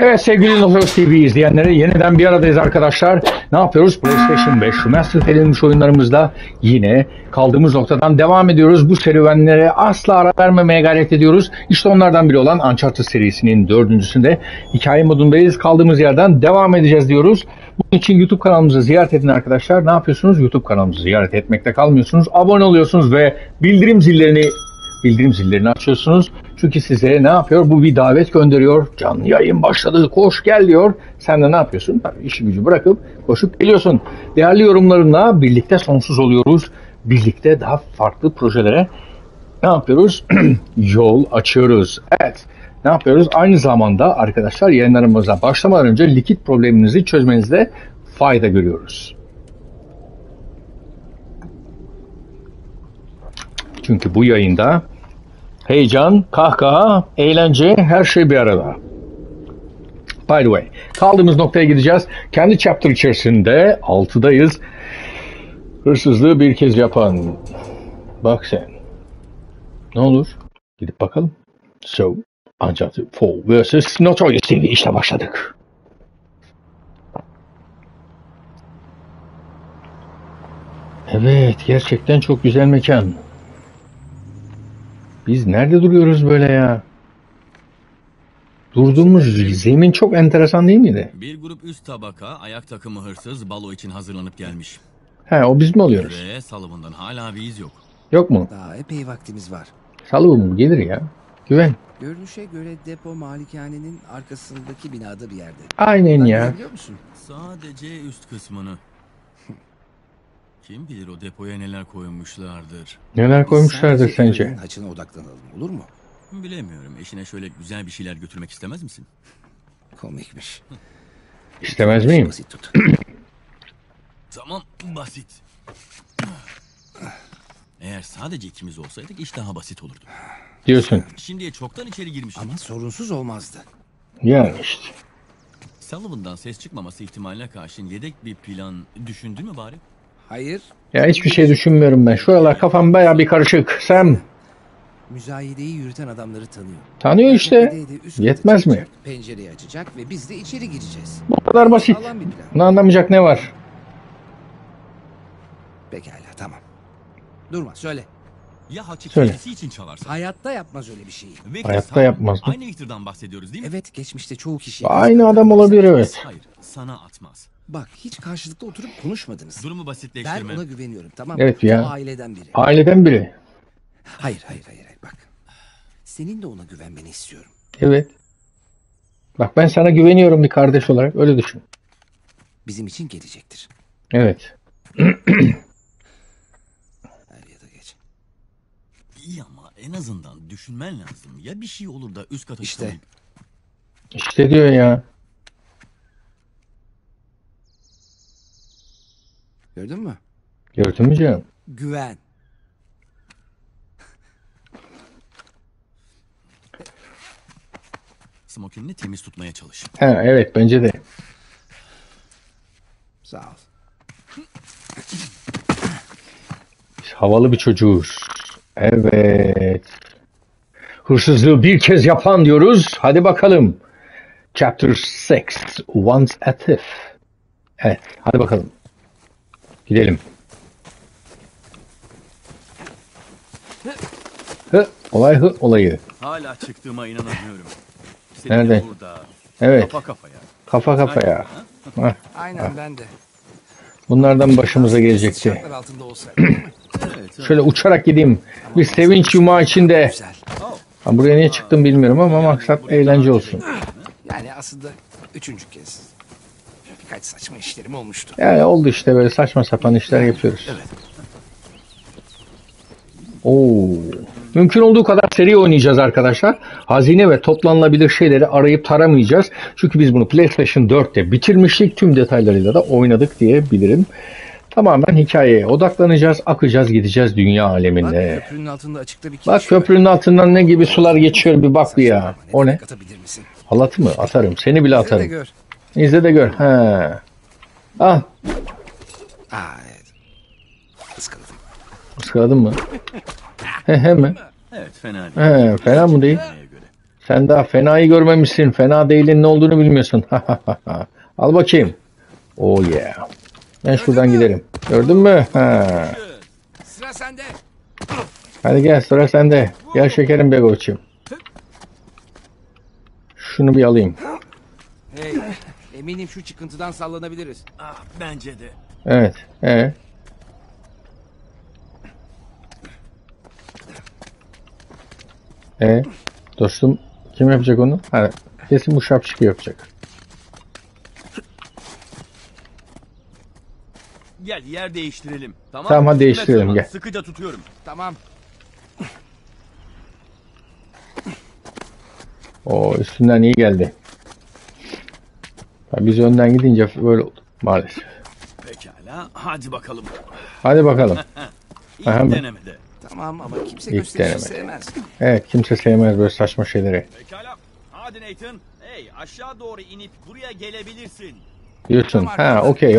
Evet sevgili Notorious TV izleyenleri yeniden bir aradayız arkadaşlar. Ne yapıyoruz? PlayStation 5 remaster edilmiş oyunlarımızla yine kaldığımız noktadan devam ediyoruz. Bu serüvenlere asla ara vermemeye gayret ediyoruz. İşte onlardan biri olan Uncharted serisinin dördüncüsünde hikaye modundayız. Kaldığımız yerden devam edeceğiz diyoruz. Bunun için YouTube kanalımızı ziyaret edin arkadaşlar. Ne yapıyorsunuz? YouTube kanalımızı ziyaret etmekte kalmıyorsunuz. Abone oluyorsunuz ve bildirim zillerini açıyorsunuz. Çünkü size ne yapıyor? Bu bir davet gönderiyor. Canlı yayın başladı. Koş gel diyor. Sen de ne yapıyorsun? Tabii işi gücü bırakıp koşup geliyorsun. Değerli yorumlarınla birlikte sonsuz oluyoruz. Birlikte daha farklı projelere ne yapıyoruz? Yol açıyoruz. Evet. Ne yapıyoruz? Aynı zamanda arkadaşlar yayınlarımıza başlamadan önce likit probleminizi çözmenizde fayda görüyoruz. Çünkü bu yayında heyecan, kahkaha, eğlence, her şey bir arada. By the way, kaldığımız noktaya gideceğiz. Kendi chapter içerisinde 6'dayız. Hırsızlığı bir kez yapan. Bak sen. Ne olur? Gidip bakalım. So, Uncharted 4 vs. Notorious TV. İşte başladık. Evet, gerçekten çok güzel mekan. Biz nerede duruyoruz böyle ya? Durduğumuz zemin çok enteresan değil miydi? Bir grup üst tabaka, ayak takımı hırsız balo için hazırlanıp gelmiş. He, o biz mi oluyoruz? Ve Sully'dan hala bir iz yok. Yok mu? Daha epey vaktimiz var. Sully gelir ya. Güven. Görünüşe göre depo malikanenin arkasındaki binada bir yerde. Aynen ya. Biliyor musun? Sadece üst kısmını. Kim bilir o depoya neler koymuşlardır. Neler koymuşlardır sence? Haçına odaklanalım, olur mu? Bilemiyorum. Eşine şöyle güzel bir şeyler götürmek istemez misin? Komikmiş. İstemez miyim? Basit tut. Tamam, basit. Eğer sadece ikimiz olsaydık iş daha basit olurdu. Diyorsun. Şimdiye çoktan içeri girmiştik. Ama sorunsuz olmazdı. Yani işte. Sully'dan ses çıkmaması ihtimaline karşın yedek bir plan düşündün mü bari? Hayır. Ya hiçbir şey düşünmüyorum ben. Şu aralar kafam bayağı bir karışık. Sam. Müzayedeyi yürüten adamları tanıyor. Tanıyor işte. Yetmez mi? Pencereyi açacak ve biz de içeri gireceğiz. Bu kadar basit. Bunu anlamayacak ne var? Pekala, tamam. Durma, söyle. Ya haçı kendisi için çalarsa? Hayatta yapmaz öyle bir şeyi. Hayatta yapmaz. Aynı Victor'dan bahsediyoruz değil mi? Evet, geçmişte çoğu kişi. Aynı adam olabilir, evet. Hayır, sana atmaz. Bak, hiç karşılıklı oturup konuşmadınız. Durumu basitleştirme. Ben ona güveniyorum, tamam mı? Evet ya. O aileden biri. Aileden biri. Hayır. Bak. Senin de ona güvenmeni istiyorum. Evet. Bak, ben sana güveniyorum bir kardeş olarak. Öyle düşün. Bizim için gelecektir. Evet. İyi ama en azından düşünmen lazım. Ya bir şey olur da üst kata işte. Çıkayım. İşte diyor ya. Gördün mü? Gördün mü canım? Güven. Smokin'ini temiz tutmaya çalış. Ha, evet, bence de. Sağ ol. Biz havalı bir çocuğuz. Evet. Hırsızlığı bir kez yapan diyoruz. Hadi bakalım. Chapter 6. Once a Thief. Evet, hadi bakalım. Gidelim. Olay. Hala çıktığıma inanamıyorum. Seninle nerede? Burada. Evet. Kafa kafaya. Ha? Aynen, ben de. Bunlardan başımıza gelecekti. Şöyle uçarak gideyim. Bir sevinç yumağı içinde. Ha, buraya niye çıktım bilmiyorum ama maksat eğlence olsun. Yani aslında 3. kez. Birkaç saçma işlerim olmuştu. Yani oldu işte, böyle saçma sapan işler yapıyoruz. Evet. Oo. Mümkün olduğu kadar seri oynayacağız arkadaşlar. Hazine ve toplanılabilir şeyleri arayıp taramayacağız. Çünkü biz bunu PlayStation 4'te bitirmiştik. Tüm detaylarıyla da oynadık diyebilirim. Tamamen hikayeye odaklanacağız. Akacağız, gideceğiz dünya aleminde. Bak, köprünün altında açıkta bir bak, köprünün altından ne gibi sular geçiyor bir bak bir ya. O ne? Halatı mı? Atarım. Seni bile atarım. İzle de gör. Ha. Ah. Evet. Iskaladım. Iskaladın mı? He mi? Evet, fena değil. He, fena mı değil? Sen daha fenayı görmemişsin. Fena değilin ne olduğunu bilmiyorsun. Al bakayım. Oh yeah. Ben şuradan gidelim. Gördün mü? Ha. Sıra sende. Hadi gel, sıra sende. Gel şekerim be koçum. Şunu bir alayım. Hey, eminim şu çıkıntıdan sallanabiliriz. Ah, bence de. Evet. Dostum kim yapacak onu? Ha, kesin bu şapşık yapacak. Gel yer değiştirelim. Tamam, hadi değiştirelim gel. Sıkıca tutuyorum. Tamam. O üstünden iyi geldi. Biz önden gidince böyle oldu maalesef. Pekala, hadi bakalım. Hadi bakalım. İlk denemede. Tamam ama kimse gösterişi sevmez. Evet, kimse sevmez böyle saçma şeyleri. Pekala. Hadi Nathan. Hey, aşağı doğru inip buraya gelebilirsin. Diyorsun. Ha, okey.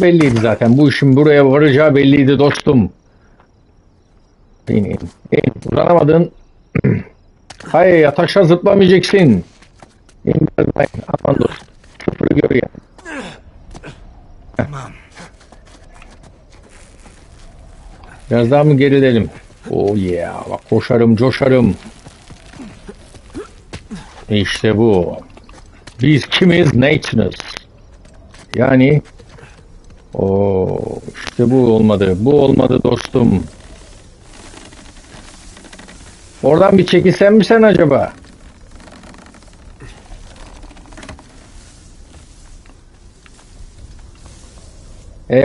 Belliydi zaten. Bu işin buraya varacağı belliydi dostum. Uzanamadın. Hayır, taşa zıplamayacaksın. Aman dostum. Çöpürü gör ya. Tamam. Biraz daha mı gerilelim? Oh yeah. Bak koşarım, coşarım. İşte bu. Biz kimiz? Nathan'ız. Yani işte bu olmadı. Bu olmadı dostum. Oradan bir çekilsen mi sen acaba?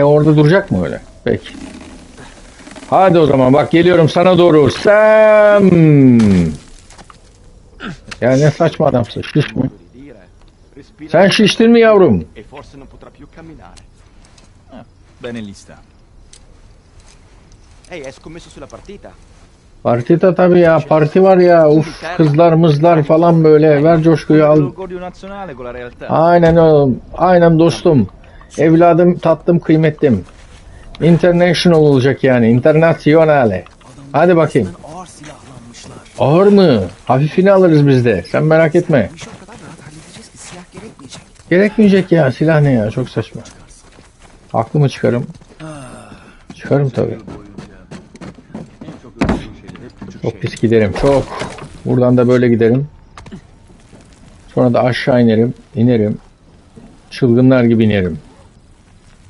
Orada duracak mı öyle? Peki. Hadi o zaman bak geliyorum sana doğru. Sam. Ya ne saçma adamsın. Şiş mi? Sen şiştin mi yavrum? Partita tabi ya, parti var ya, uf, kızlar mızlar falan böyle, ver coşkuyu al. Aynen oğlum, aynen dostum, evladım, tatlım, kıymetlim. International olacak yani, internationale. Hadi bakayım. Ağır mı? Hafifini alırız biz de, sen merak etme. Gerekmeyecek ya, silah ne ya, çok saçma. Aklımı çıkarım. Çıkarım tabi. Çok pis giderim, çok. Buradan da böyle giderim. Sonra da aşağı inerim, çılgınlar gibi inerim.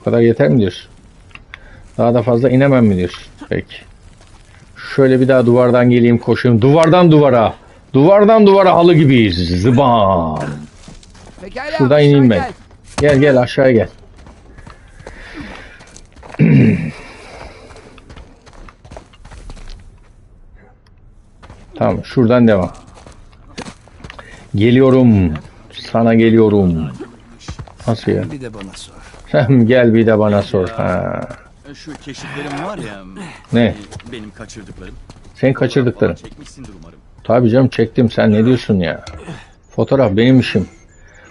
Bu kadar yeter mi diyorsun? Daha da fazla inemem mi diyorsun? Peki. Şöyle bir daha duvardan geleyim, koşayım. Duvardan duvara. Duvardan duvara halı gibiyiz. Zıbam. Şuradan ineyim ben. Gel gel aşağıya gel. Tamam şuradan devam. Geliyorum. Sana geliyorum. Nasıl ya? Gel bir de bana sor. Ha. Şu keşiflerim var ya. Ne? Benim kaçırdıklarım. Sen kaçırdıkların. Tabii canım çektim. Sen ne diyorsun ya? Fotoğraf benim işim.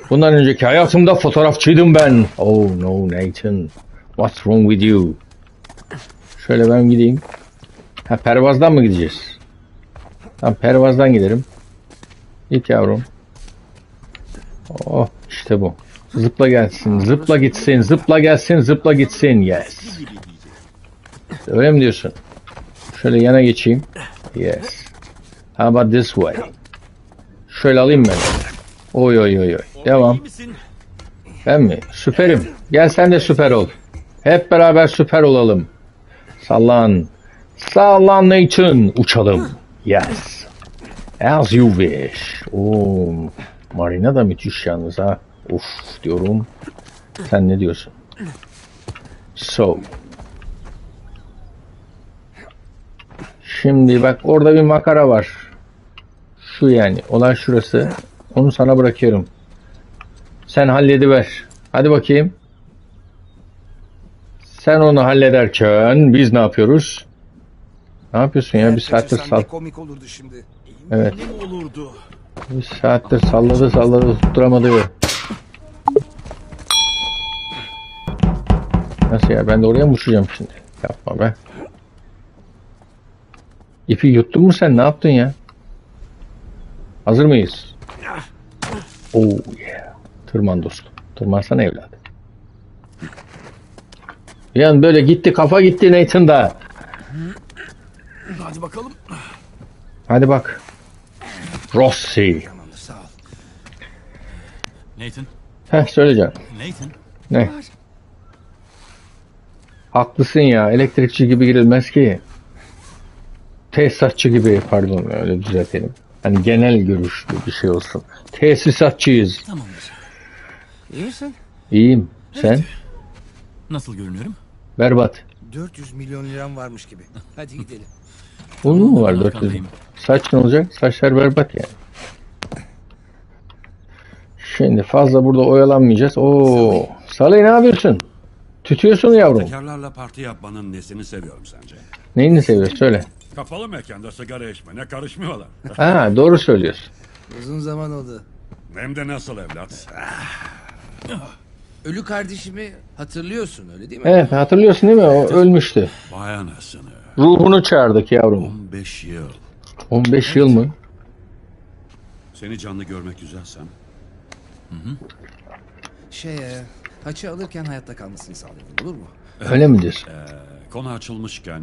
Bundan önceki hayatımda fotoğrafçıydım ben. Oh no Nathan. What's wrong with you? Şöyle ben gideyim. Ha pervazdan mı gideceğiz? Tamam pervazdan giderim. İlk yavrum. Oh işte bu. Zıpla gelsin, zıpla gitsin, zıpla gelsin, zıpla gitsin. Yes. Öyle mi diyorsun? Şöyle yana geçeyim. Yes. How about this way? Şöyle alayım ben. Oy oy oy oy. Devam. Ben mi? Süperim. Gel sen de süper ol. Hep beraber süper olalım. Sallan. Sallan Nathan. Uçalım. Yes. As you wish. Oo. Marina da müthiş yalnız ha. Uf diyorum. Sen ne diyorsun? So. Şimdi bak orada bir makara var. Şu yani. Olay şurası. Onu sana bırakıyorum. Sen hallediver. Hadi bakayım. Sen onu hallederken biz ne yapıyoruz? Ne yapıyorsun ya? Bir saattir Evet. Bir saattir salladı tutturamadı. Nasıl ya? Ben de oraya mı uçacağım şimdi? Yapma be. İpi yuttun mu sen? Ne yaptın ya? Hazır mıyız? Oh yeah. Tırman dostum. Tırmansana evladım. Yani böyle gitti, kafa gitti Nathan da. Hadi bakalım. Hadi bak. Rossi. Nathan. Heh, söyleyeceğim. Nathan. Ne? Haklısın ya. Elektrikçi gibi girilmez ki. Tesisatçı gibi, pardon, öyle düzeltelim. Hani genel görüşlü bir şey olsun. Tesisatçıyız. Tamamdır. İyisin? İyiyim. Evet. Sen? Nasıl görünüyorum? Berbat. 400 milyon liram varmış gibi. Hadi gidelim. Onun mu var 400? Saç ne olacak? Saçlar berbat yani. Şimdi fazla burada oyalanmayacağız. Oo, Sully ne yapıyorsun? Tütüyorsun yavrum. Tekerlerle parti yapmanın nesini seviyorum sence? Neyini seviyorsun? Söyle. Kapalı mekanda sigara içme. Ne karışmıyorlar. Ha, doğru söylüyorsun. Uzun zaman oldu. Hem de nasıl evlat? Ölü kardeşimi hatırlıyorsun öyle değil mi? Evet, hatırlıyorsun değil mi? O ölmüştü. Vay anasını. Ruhunu çağırdık yavrum. 15 yıl. 15 evet. Yıl mı? Seni canlı görmek güzel Sam. Hı-hı. Haçı alırken hayatta kalmasını sağlayalım, olur mu? Öyle mi diyorsun? Konu açılmışken...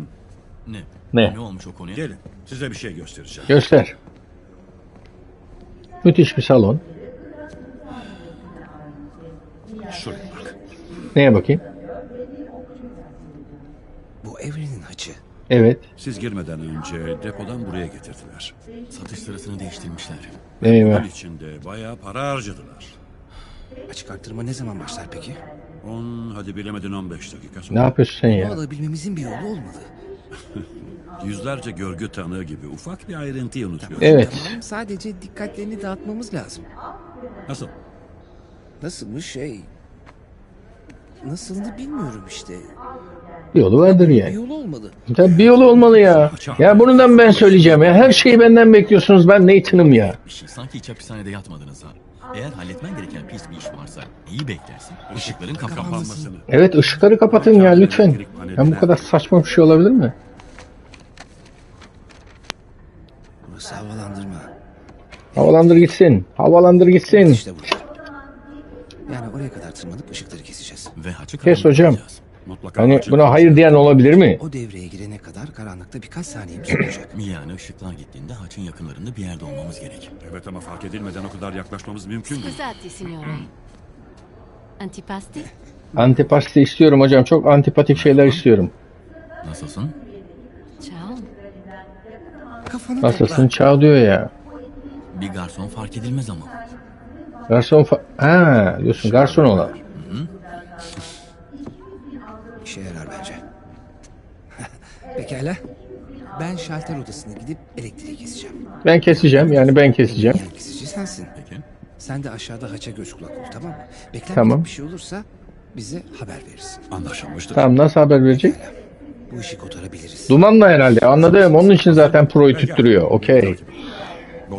Ne olmuş o konuya? Gelin, size bir şey göstereceğim. Göster. Müthiş bir salon. Şuraya bak. Neye bakayım? Bu Avery'nin haçı. Evet. Siz girmeden önce depodan buraya getirdiler. Satış sırasını değiştirmişler. Eyvah. Bunun içinde bayağı para harcadılar. Açık arttırma ne zaman başlar peki? 15 dakika sonra. Ne yapıyorsun sen ya? Bunu alabilmemizin bir yolu olmalı. Yüzlerce görgü tanığı gibi ufak bir ayrıntıyı unutuyoruz. Evet. Tamam, sadece dikkatlerini dağıtmamız lazım. Nasıl? Nasılmış Nasılını bilmiyorum işte. Bir yolu vardır yani. Bir yolu olmalı. Tabii bir yolu olmalı ya. Ya bundan ben söyleyeceğim ya. Her şeyi benden bekliyorsunuz. Ben Nathan'ım ya. Sanki hiç hapishanede yatmadınız ha. Eğer halletmen gereken pis bir iş varsa iyi beklersin. Işıkların kapanmasını. Evet, ışıkları kapatın ya lütfen. Ya bu kadar saçma bir şey olabilir mi? Burası havalandırma. Havalandır gitsin. Havalandır gitsin. İşte yani oraya kadar tırmanıp ışıkları keseceğiz. Kes hocam. Mutlaka hani buna hayır diyen olabilir mi? O devreye girene kadar karanlıkta birkaç saniyemiz olacak. Yani ışıklar gittiğinde haçın yakınlarında bir yerde olmamız gerek. Evet ama fark edilmeden o kadar yaklaşmamız mümkün değil. Antipasti? Antipasti istiyorum hocam. Çok antipatik şeyler istiyorum. Nasılsın? Çao. Nasılsın? Çao diyor ya. Bir garson fark edilmez ama. Garson diyorsun garson olan. İşe yarar bence. Pekala. Ben şalter odasına gidip elektriği keseceğim. Ben keseceğim. Yani kesici sensin. Peki. Sen de aşağıda haça göz kulak ol, tamam mı? Bekler tamam. Bir şey olursa bize haber verirsin. Anlaşılmıştır. Tamam, nasıl haber verecek? Pekala. Bu işi kotarabiliriz. Dumanla herhalde. Anladım. Onun için zaten pro'yu tutturuyor. Okey.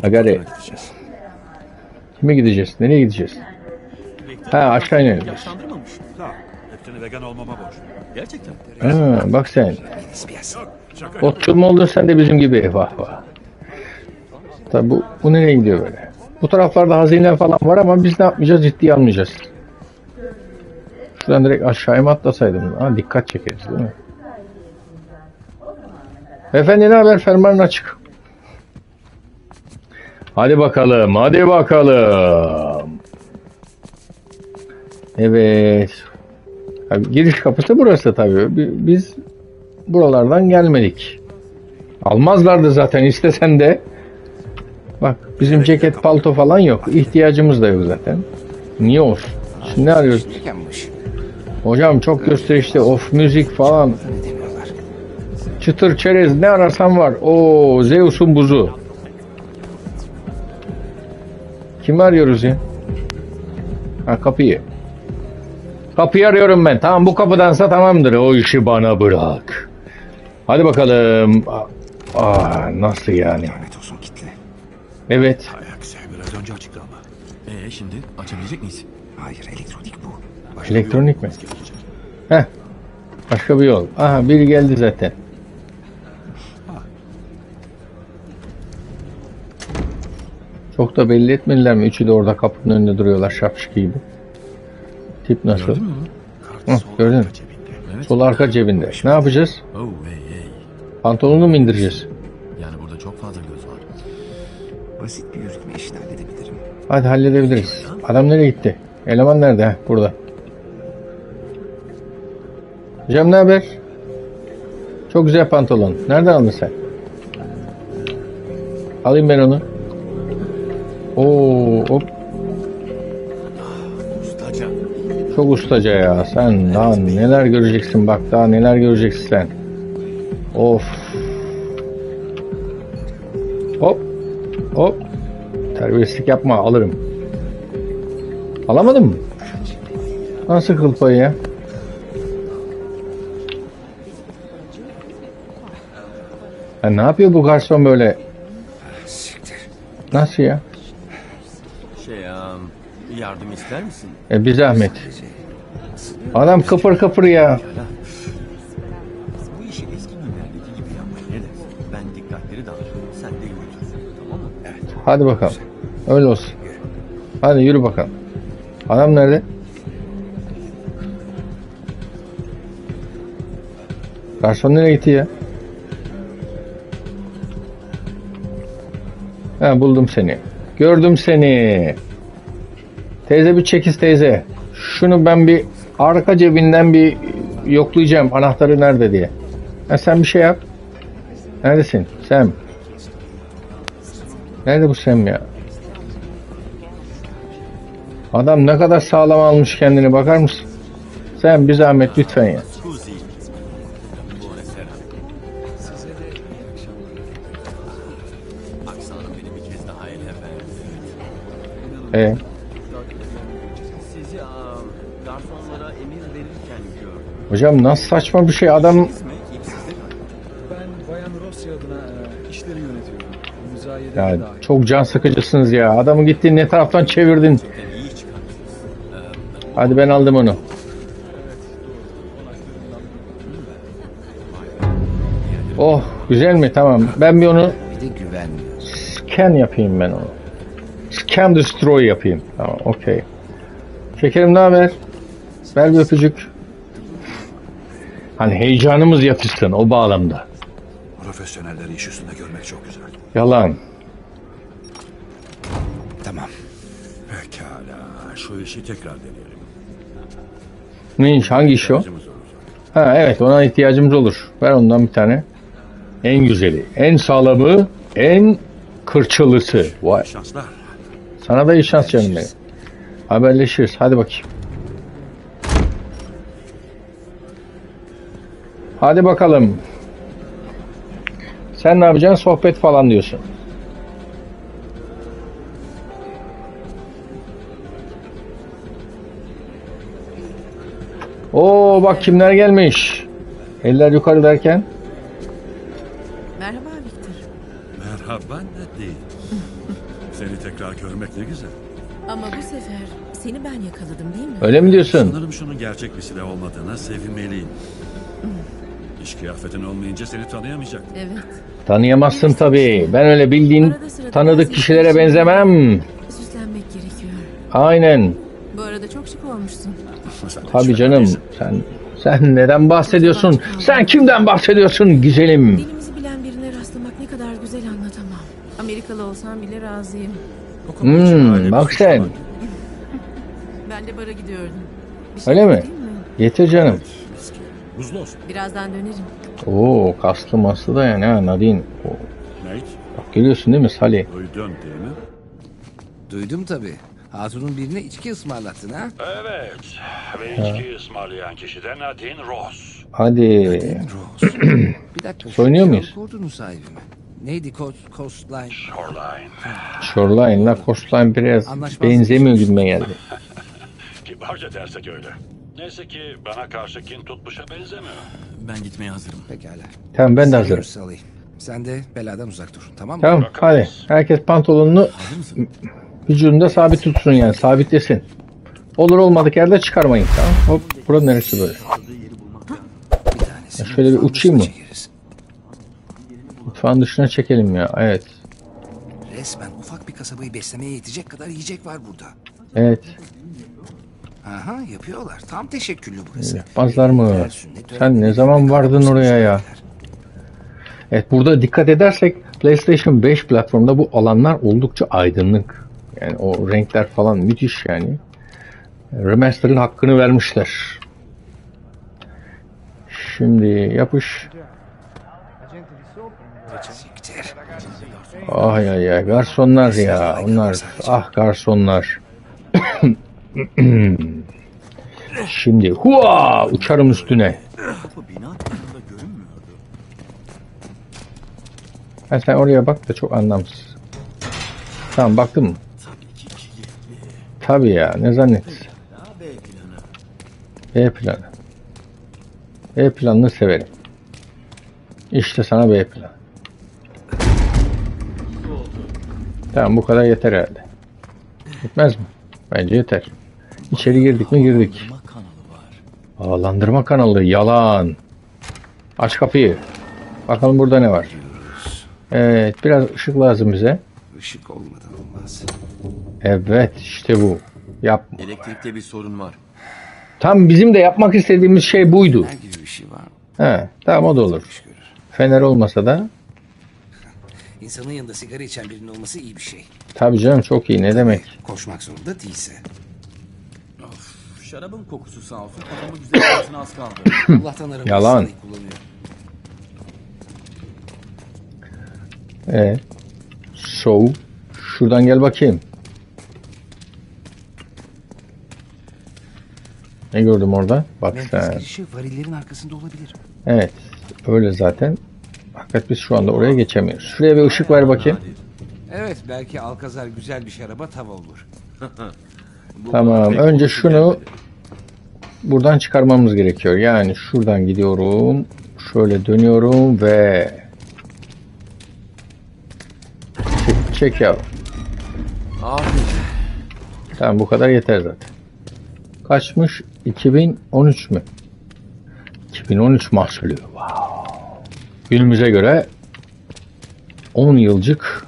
Agari. Kime gideceğiz? Nereye gideceğiz? Ha, aşağı inelim. Vegan olmama borç. Gerçekten. Bak sen. Otçum oldun sen de bizim gibi. Vah vah. Tabi bu nereye gidiyor böyle? Bu taraflarda hazine falan var ama biz ne yapmayacağız? Ciddiye almayacağız. Şuradan direkt aşağıya mı atlasaydım? Ha, dikkat çekeriz değil mi? Efendim ne haber? Fermanın açık. Hadi bakalım. Hadi bakalım. Evet. Giriş kapısı burası tabii. Biz buralardan gelmedik. Almazlardı zaten istesen de. Bak bizim ceket palto falan yok. İhtiyacımız da yok zaten. Niye olsun? Şimdi ne arıyoruz? Hocam çok gösterişli. Of müzik falan. Çıtır çerez ne ararsan var. Oo Zeus'un buzu. Kimi arıyoruz ya? Ha, kapıyı. Kapıyı arıyorum ben. Tamam bu kapıdansa tamamdır. O işi bana bırak. Hadi bakalım. Nasıl yani? Evet. Biraz önce açıktı ama. Şimdi açabilecek miyiz? Hayır, elektronik bu. Başka elektronik mi? Heh. Başka bir yol. Aha biri geldi zaten. Çok da belli etmediler mi? Üçü de orada kapının önünde duruyorlar şapşık gibi. Tip nasıl? Gördün mü? Hı, gördün mü? Evet. Sol arka cebinde. Ne yapacağız? Pantolonunu mu indireceğiz? Yani burada çok fazla göz var. Basit bir yürütme işini halledebilirim. Hadi halledebiliriz. Adam nereye gitti? Eleman nerede? Heh, burada. Cem ne haber? Çok güzel pantolon. Nereden aldın sen? Alayım ben onu. Oo, hop. Ustaca. Çok ustaca ya. Sen daha neler göreceksin bak. Daha neler göreceksin sen. Of. Hop. Hop. Terbiyesizlik yapma. Alırım. Alamadım mı? Nasıl kıl payı ya? Ya ne yapıyor bu garson böyle? Nasıl ya? Yardım ister misin? Bir zahmet. Adam kıpır kıpır ya. Bu işi eski günlerdeki gibi yapmak ne dersin? Ben dikkatleri dağıtıyorum. Sen de yürütürsün. Tamam mı? Evet. Hadi bakalım. Öyle olsun. Hadi yürü bakalım. Adam nerede? Garson nereye gitti ya? Ha, buldum seni. Gördüm seni. Teyze bir çekiz teyze. Şunu ben bir arka cebinden bir yoklayacağım. Anahtarı nerede diye. Ha, sen bir şey yap. Neredesin? Sam. Nerede bu Sam ya? Adam ne kadar sağlam almış kendini. Bakar mısın? Sam bir zahmet lütfen ya. Hocam nasıl saçma bir şey adam. Ya çok can sıkıcısınız ya. Adamı gittin ne taraftan çevirdin. Hadi ben aldım onu. Oh güzel mi? Tamam. Ben bir onu scan yapayım ben onu. Scan destroy yapayım. Tamam okey. Şekerim ne haber? Ver bir öpücük. Hani heyecanımız yatışsın o bağlamda. Profesyonelleri iş üstünde görmek çok güzel. Yalan. Tamam. Pekala. Şu işi tekrar deneyelim. Ne iş? Hangi iş o? Ha evet ona ihtiyacımız olur. Ver ondan bir tane. En güzeli, en sağlamı, en kırçılısı. Vay. Sana da iyi şans canım benim. Haberleşiriz. Hadi bakayım. Hadi bakalım. Sen ne yapacaksın? Sohbet falan diyorsun. Oo bak kimler gelmiş. Eller yukarı derken. Merhaba Victor. Merhaba Nadine. Seni tekrar görmek ne güzel. Ama bu sefer seni ben yakaladım değil mi? Öyle mi diyorsun? Sanırım şunun gerçek bir silah olmadığına sevinmeliyim. İş kıyafetin olmayınca seni tanıyamayacaktım. Evet. Tanıyamazsın tabii. Ben öyle bildiğin tanıdık kişilere benzemem. Süslenmek gerekiyor. Aynen. Bu arada çok şık olmuşsun. Tabii canım. Sen neden bahsediyorsun? Sen kimden bahsediyorsun güzelim? Dilimizi bilen birine rastlamak ne kadar güzel anlatamam. Amerikalı olsam bile razıyım. Bak sen. Ben de bara gidiyordum. Öyle mi? Yeter canım. Birazdan dönerim. Oo, kaslı maslı da yani ha Nadine. Bak görüyorsun değil mi Sully? Duydum tabi. Hatun'un birine içki ısmarlattın ha? Evet. Ve içki ısmarlayan kişi de Nadine Ross. Hadi. Nadine Ross. Bir dakika. Soyunuyor muyuz? Neydi? Coastline. Shoreline. Shoreline la Coastline biraz benzemiyor gibime geldi. Kibarca dersek öyle. Neyse ki bana karşı kin tutmuşa benzemiyor. Ben gitmeye hazırım. Pekala. Tamam ben de hazırım. Sen de beladan uzak dur. Tamam mı? Tamam hadi. Herkes pantolonunu vücudunda sabit tutsun yani. Sabitlesin. Olur olmadık yerde çıkarmayın. Tamam. Hop. Buranın neresi böyle? Bir şöyle bir uçayım mı? Mutfağın dışına çekelim ya. Evet. Resmen ufak bir kasabayı beslemeye yetecek kadar yiyecek var burada. Evet. Aha, yapıyorlar. Tam teşekküllü burası. Yapmazlar mı? Sen ne zaman vardın oraya ya? Evet, burada dikkat edersek PlayStation 5 platformunda bu alanlar oldukça aydınlık. Yani o renkler falan müthiş yani. Remaster'ın hakkını vermişler. Şimdi yapış. Ay ay ay, garsonlar ya, onlar, ah garsonlar. Şimdi hua, uçarım üstüne. Ha, sen oraya bak da çok anlamsız. Tamam, baktın mı? Tabii ya, ne zannettin? B planı. B planını severim. İşte sana B planı. Tamam, bu kadar yeter herhalde. Gitmez mi? Bence yeter. İçeri girdik mi? Girdik. Ağlandırma kanalı. Yalan. Aç kapıyı. Bakalım burada ne var. Evet, biraz ışık lazım bize. Işık olmadan olmaz. Evet, işte bu. Yapma. Elektrikte bir sorun var. Tam bizim de yapmak istediğimiz şey buydu. Bir şey var mı? He, tamam, o da olur. Fener olmasa da. İnsanın yanında sigara içen birinin olması iyi bir şey. Tabii canım, çok iyi, ne tabii, demek. Koşmak zorunda değilse. Of, şarabın kokusu sağ olsun. Adamın güzel kokusuna az kaldı. Allah'tan arabasını yalan kullanıyor. So, şuradan gel bakayım. Ne gördüm orada? Bak sen. Varillerin arkasında olabilir. Evet, öyle zaten. Fakat biz şu anda oraya geçemiyoruz. Şuraya bir ışık ver bakayım. Evet, belki Alkazar güzel bir şaraba tav olur. Tamam, önce şunu buradan çıkarmamız gerekiyor. Yani şuradan gidiyorum. Şöyle dönüyorum ve çek ya. Tamam, bu kadar yeter zaten. Kaçmış? 2013 mü? 2013 mahsulü. Wow. Günümüze göre 10 yılcık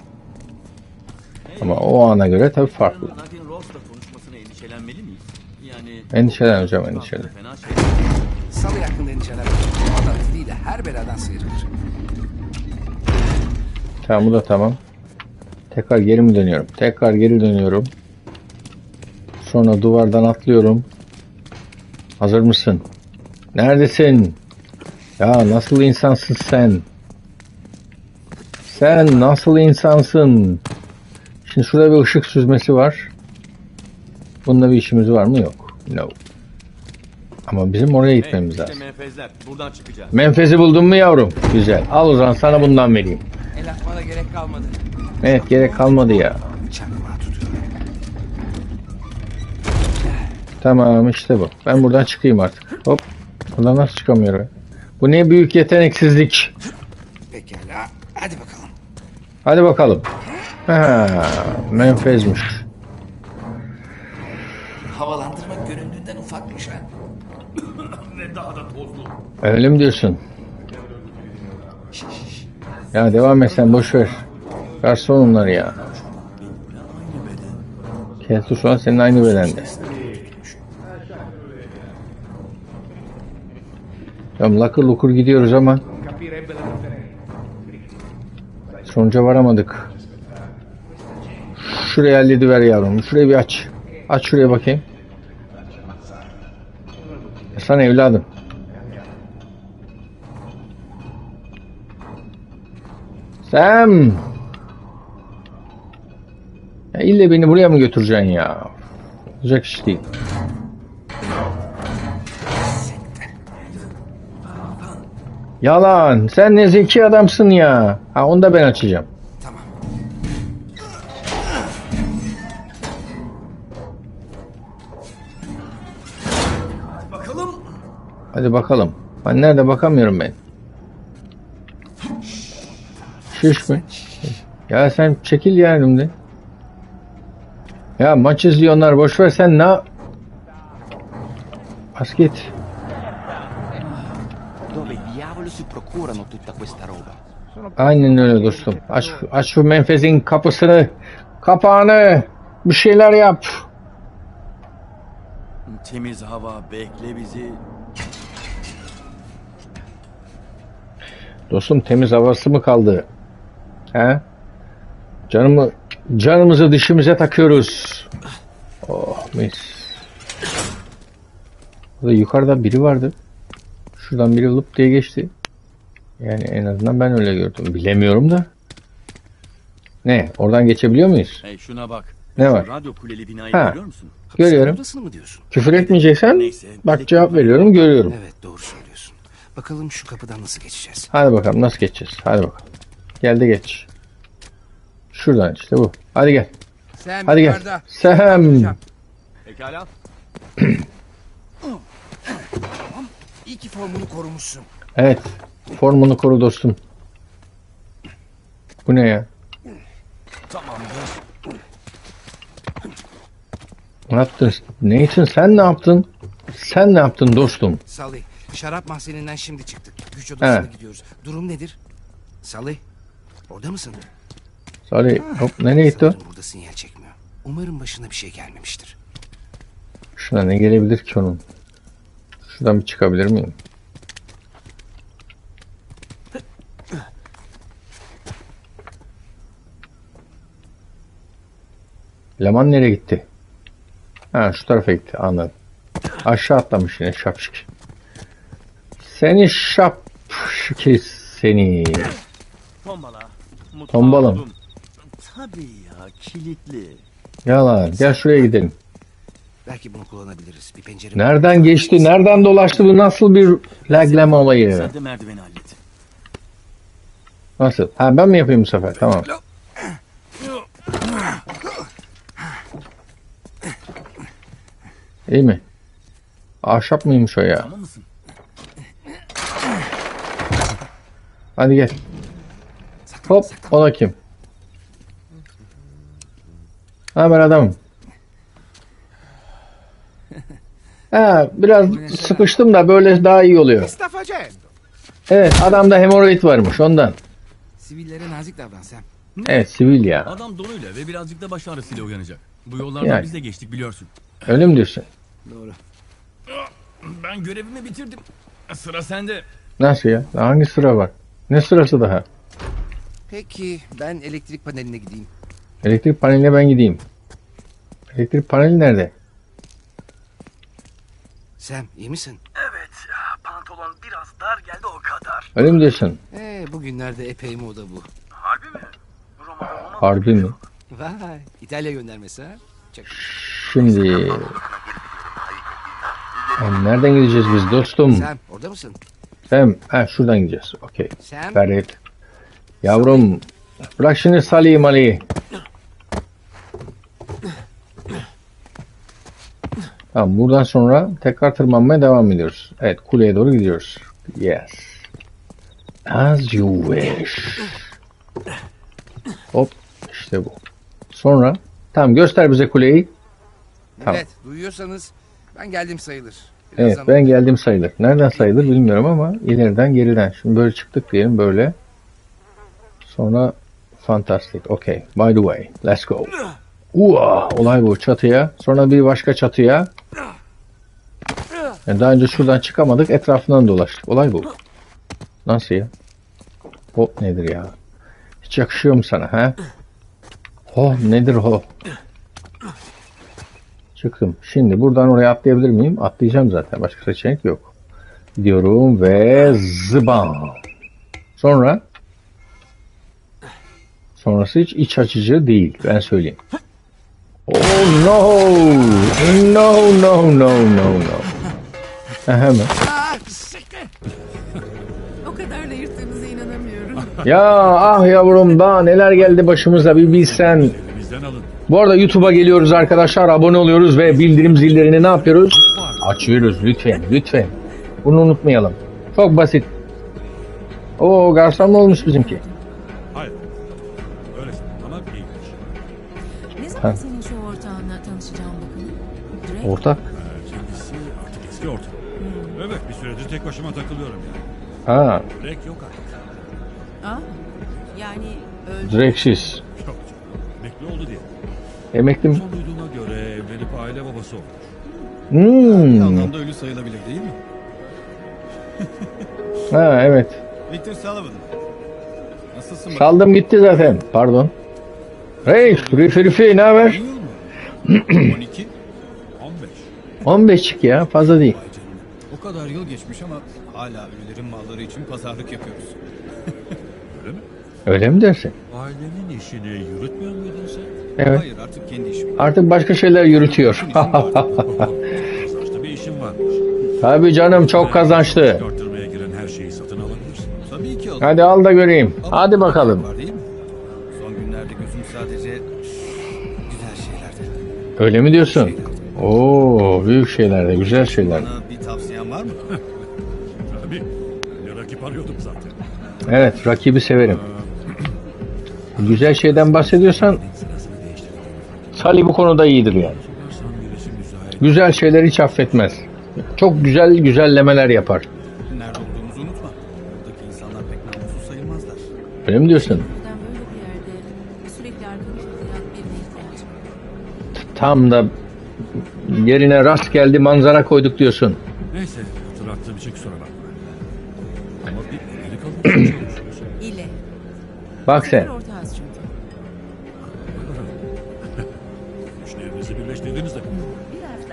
ama o ana göre tabii farklı. Endişelen hocam, endişelen. Sully hakkında endişelen. O adam diliyle her beladan sıyrılır. Tamam, bu da tamam. Tekrar geri mi dönüyorum? Tekrar geri dönüyorum. Sonra duvardan atlıyorum. Hazır mısın? Neredesin? Ya nasıl insansın sen? Sen nasıl insansın? Şimdi şurada bir ışık süzmesi var. Bununla bir işimiz var mı? Yok. No. Ama bizim oraya gitmemiz lazım. Menfezler. Buradan çıkacağız. Menfezi buldun mu yavrum? Güzel. Al o zaman, sana bundan vereyim. El atmana gerek kalmadı. Evet, gerek kalmadı ya. Tamam, işte bu. Ben buradan çıkayım artık. Hop. Buradan nasıl çıkamıyorum? Bu ne büyük yeteneksizlik. Pekala, hadi bakalım. Hadi bakalım. Ha, menfezmiş. Havalandırmak göründüğünden ufakmış ha. Ve daha da tozlu. Öyle mi diyorsun? Ya devam et sen, boş ver. Garson onları ya. Keltu şu an senin aynı bedende. Tamam, lakır lukur gidiyoruz ama sonuca varamadık. Şuraya hallediver yavrum. Şurayı bir aç. Aç şuraya bakayım. Sen evladım. Sam. Ya ille beni buraya mı götüreceksin ya? Olacak iş değil. Yalan. Sen ne zeki adamsın ya. Ha, onu da ben açacağım. Tamam. Hadi bakalım. Hadi bakalım. Ben nerede bakamıyorum ben. Şiş mi? Ya sen çekil yerimde. Ya maç izliyorlar. Boş ver sen ne? Basket. Aynen öyle dostum. Aç şu menfezin kapısını. Kapağını bir şeyler yap. Temiz hava bekle bizi. Dostum temiz havası mı kaldı? He? Canımızı dişimize takıyoruz. Oh mis. Burada yukarıda biri vardı. Şuradan biri lıp diye geçti. Yani en azından ben öyle gördüm. Bilemiyorum da. Ne? Oradan geçebiliyor muyuz? Hey, şuna bak. Ne var? Radyo kuleli binayı görüyor musun? Görüyorum. Küfür etmeyeceksen bak cevap veriyorum, görüyorum. Evet, doğru söylüyorsun. Bakalım şu kapıdan nasıl geçeceğiz? Hadi bakalım nasıl geçeceğiz? Hadi bakalım. Gel de geç. Şuradan işte bu. Hadi gel. Sam, hadi gel. Sam. Pekala. Tamam. İyi ki formunu korumuşsun. Evet. Formunu koru dostum. Bu ne ya? Tamamdır. Ne yaptın? Nathan sen ne yaptın? Sen ne yaptın dostum? Sully, şarap mahzeninden şimdi çıktık. Güç odasına gidiyoruz. Durum nedir? Sully, orada mısın? Sully, hop nereye gitti o? Burada sinyal çekmiyor. Umarım başına bir şey gelmemiştir. Şuna ne gelebilir ki onun? Şuradan bir çıkabilir miyim? Leman nereye gitti? Ha şu tarafa gitti, anladım. Aşağı atlamış yine şapşık. Seni şapşık seni. Tombalım. Tabii ya, kilitli. Yalan, gel şuraya gidelim. Belki bunu kullanabiliriz. Bir pencere. Nereden geçti? Nereden dolaştı? Bu nasıl bir laglama olayı? Nasıl? Ha ben mi yapayım bu sefer? Tamam. İyi mi? Ahşap mıymış o ya? Hadi gel. Hop, o da kim? Ha ben adamım. Ha biraz sıkıştım da böyle daha iyi oluyor. Evet, adamda hemoroid varmış ondan. Sivillere nazik davran sen. Evet, sivil ya. Adam donuyla ve birazcık da baş ağrısıyla uyanacak. Bu yollardan yani biz de geçtik biliyorsun. Öyle mi diyorsun? Doğru. Ben görevimi bitirdim. Sıra sende. Nasıl ya? Hangi sıra var? Ne sırası daha? Peki ben elektrik paneline gideyim. Elektrik paneline ben gideyim. Elektrik paneli nerede? Sam iyi misin? Evet. Pantolon biraz dar geldi o kadar. Öyle mi diyorsun? Bugünlerde epey moda bu. Harbi mi? Roma'da harbi mi? Vay. İtalya göndermesi ha? Çak. Şimdi nereden gideceğiz biz dostum? Sam orada mısın? Sam şuradan gideceğiz. Okey. Ferit. Yavrum bırak şimdi Salih Mali'yi. Tamam, buradan sonra tekrar tırmanmaya devam ediyoruz. Evet, kuleye doğru gidiyoruz. Yes. As you wish. Hop işte bu. Sonra tamam göster bize kuleyi. Tamam. Evet, duyuyorsanız ben geldim sayılır. Biraz evet, ben geldim sayılır. Nereden sayılır bilmiyorum ama ileriden geriden. Şimdi böyle çıktık diyelim böyle. Sonra fantastik. Okay. By the way, let's go. Olay bu çatıya. Sonra bir başka çatıya. Yani daha önce şuradan çıkamadık, etrafından dolaştık. Olay bu. Nasıl ya? Hop nedir ya? Hiç yakışıyor mu sana ha? Oh nedir o? Çıktım. Şimdi buradan oraya atlayabilir miyim? Atlayacağım zaten. Başka seçenek yok. Gidiyorum ve zıbam. Sonrası hiç iç açıcı değil. Ben söyleyeyim. Oh no! No no no no no. Hemen. O kadar da yırttığımıza inanamıyorum. Ya ah yavrum daha neler geldi başımıza bir bilsen. Bu arada YouTube'a geliyoruz arkadaşlar, abone oluyoruz ve bildirim zillerini ne yapıyoruz? Açıyoruz lütfen lütfen. Bunu unutmayalım. Çok basit. Oo garson mu olmuş bizimki? Hayır. Öylesi ama iyiymiş. Ne zaman senin şu ortağınla tanışacağım bakalım? Ortak? Kendisi artık eski ortak. Evet bir süredir tek başıma takılıyorum yani. Ha. Direkt yok artık. Aa. Yani öyle. Direksiz. Çok. Bekle oldu diye. Emekli mi? Son duyduğuma göre evlenip aile babası olmuş. Bir anlamda ölü sayılabilir değil mi? Ha evet. Victor sağlamadın. Nasılsın? Saldım gitti zaten. Pardon. Hey, Rifi ne haber? 12, 15. 15'lik ya, fazla değil. O kadar yıl geçmiş ama hala ölülerin malları için pazarlık yapıyoruz. Öyle mi? Öyle mi dersin? Ailenin işini yürütmüyor muydun sen? Evet. Hayır, artık kendi işim. Artık başka şeyler yürütüyor. Kazançlı bir işim varmış. Tabii canım, çok kazançlı. Dörttürmeye giren her şeyi satın alabilirsin. Tabii ki. Hadi al da göreyim. Hadi bakalım. Son günlerde gözüm sadece güzel şeylerde. Öyle mi diyorsun? Oo, büyük şeylerde, güzel şeyler. Bir tavsiyen var mı? Tabii. Rakip arıyordum zaten. Evet, rakibi severim. Güzel şeyden bahsediyorsan Sully bu konuda iyidir yani. Güzel şeyleri hiç affetmez. Çok güzel güzellemeler yapar. Nerede olduğumuzu unutma. Buradaki insanlar pek namuslu sayılmazlar. Öyle mi diyorsun? Tam da yerine rast geldi, manzara koyduk diyorsun. Neyse, hatırlattığım için kusura bakma. Ama bir eli kalmış. Bak sen.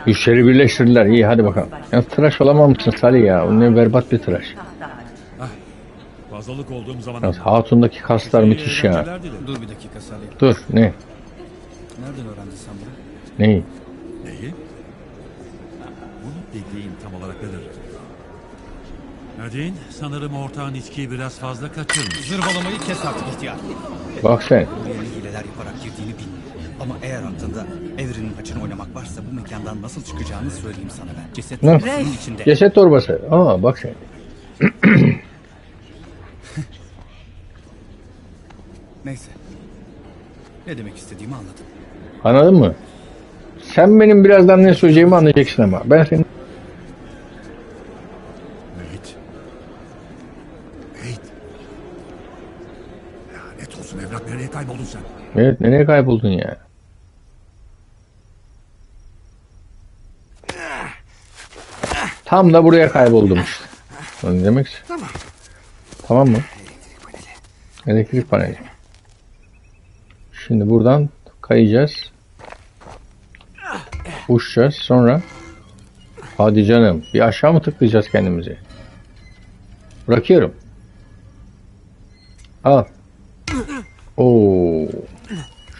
Güçleri birleştirdiler. İyi hadi bakalım. Ya tıraş olamamışsın Sully ya. Onun berbat bir tıraş. Fazlalık olduğum zaman. Ya, hatundaki kaslar müthiş ya. Dur bir dakika Sully. Dur ne? Nereden öğrendin sen bunu? Neyi? Neyi? Bunu dediğin tam olarak nedir? Nadine, sanırım ortağın içkiyi biraz fazla kaçırmış. Zırvalamayı kes artık ihtiyar. Bak sen. Buraya hileler yaparak girdiğini bilmiyorum. Ama eğer aklında Avery'nin kaçını oynamak varsa bu mekandan nasıl çıkacağını söyleyeyim sana ben. Ceset torbasının içinde. Ceset torbası. Aa bak sen. Neyse. Ne demek istediğimi anladım. Anladın mı? Sen benim birazdan ne söyleyeceğimi anlayacaksın ama. Ben senin... Kayboldun sen. Evet, nereye kayboldun ya? Tam da buraya kayboldum işte. Ne demek? Tamam. Tamam mı? Elektrik paneli. Elektrik paneli. Şimdi buradan kayacağız. Uçacağız sonra. Hadi canım. Bir aşağı mı tıklayacağız kendimizi? Bırakıyorum. Al. Oo.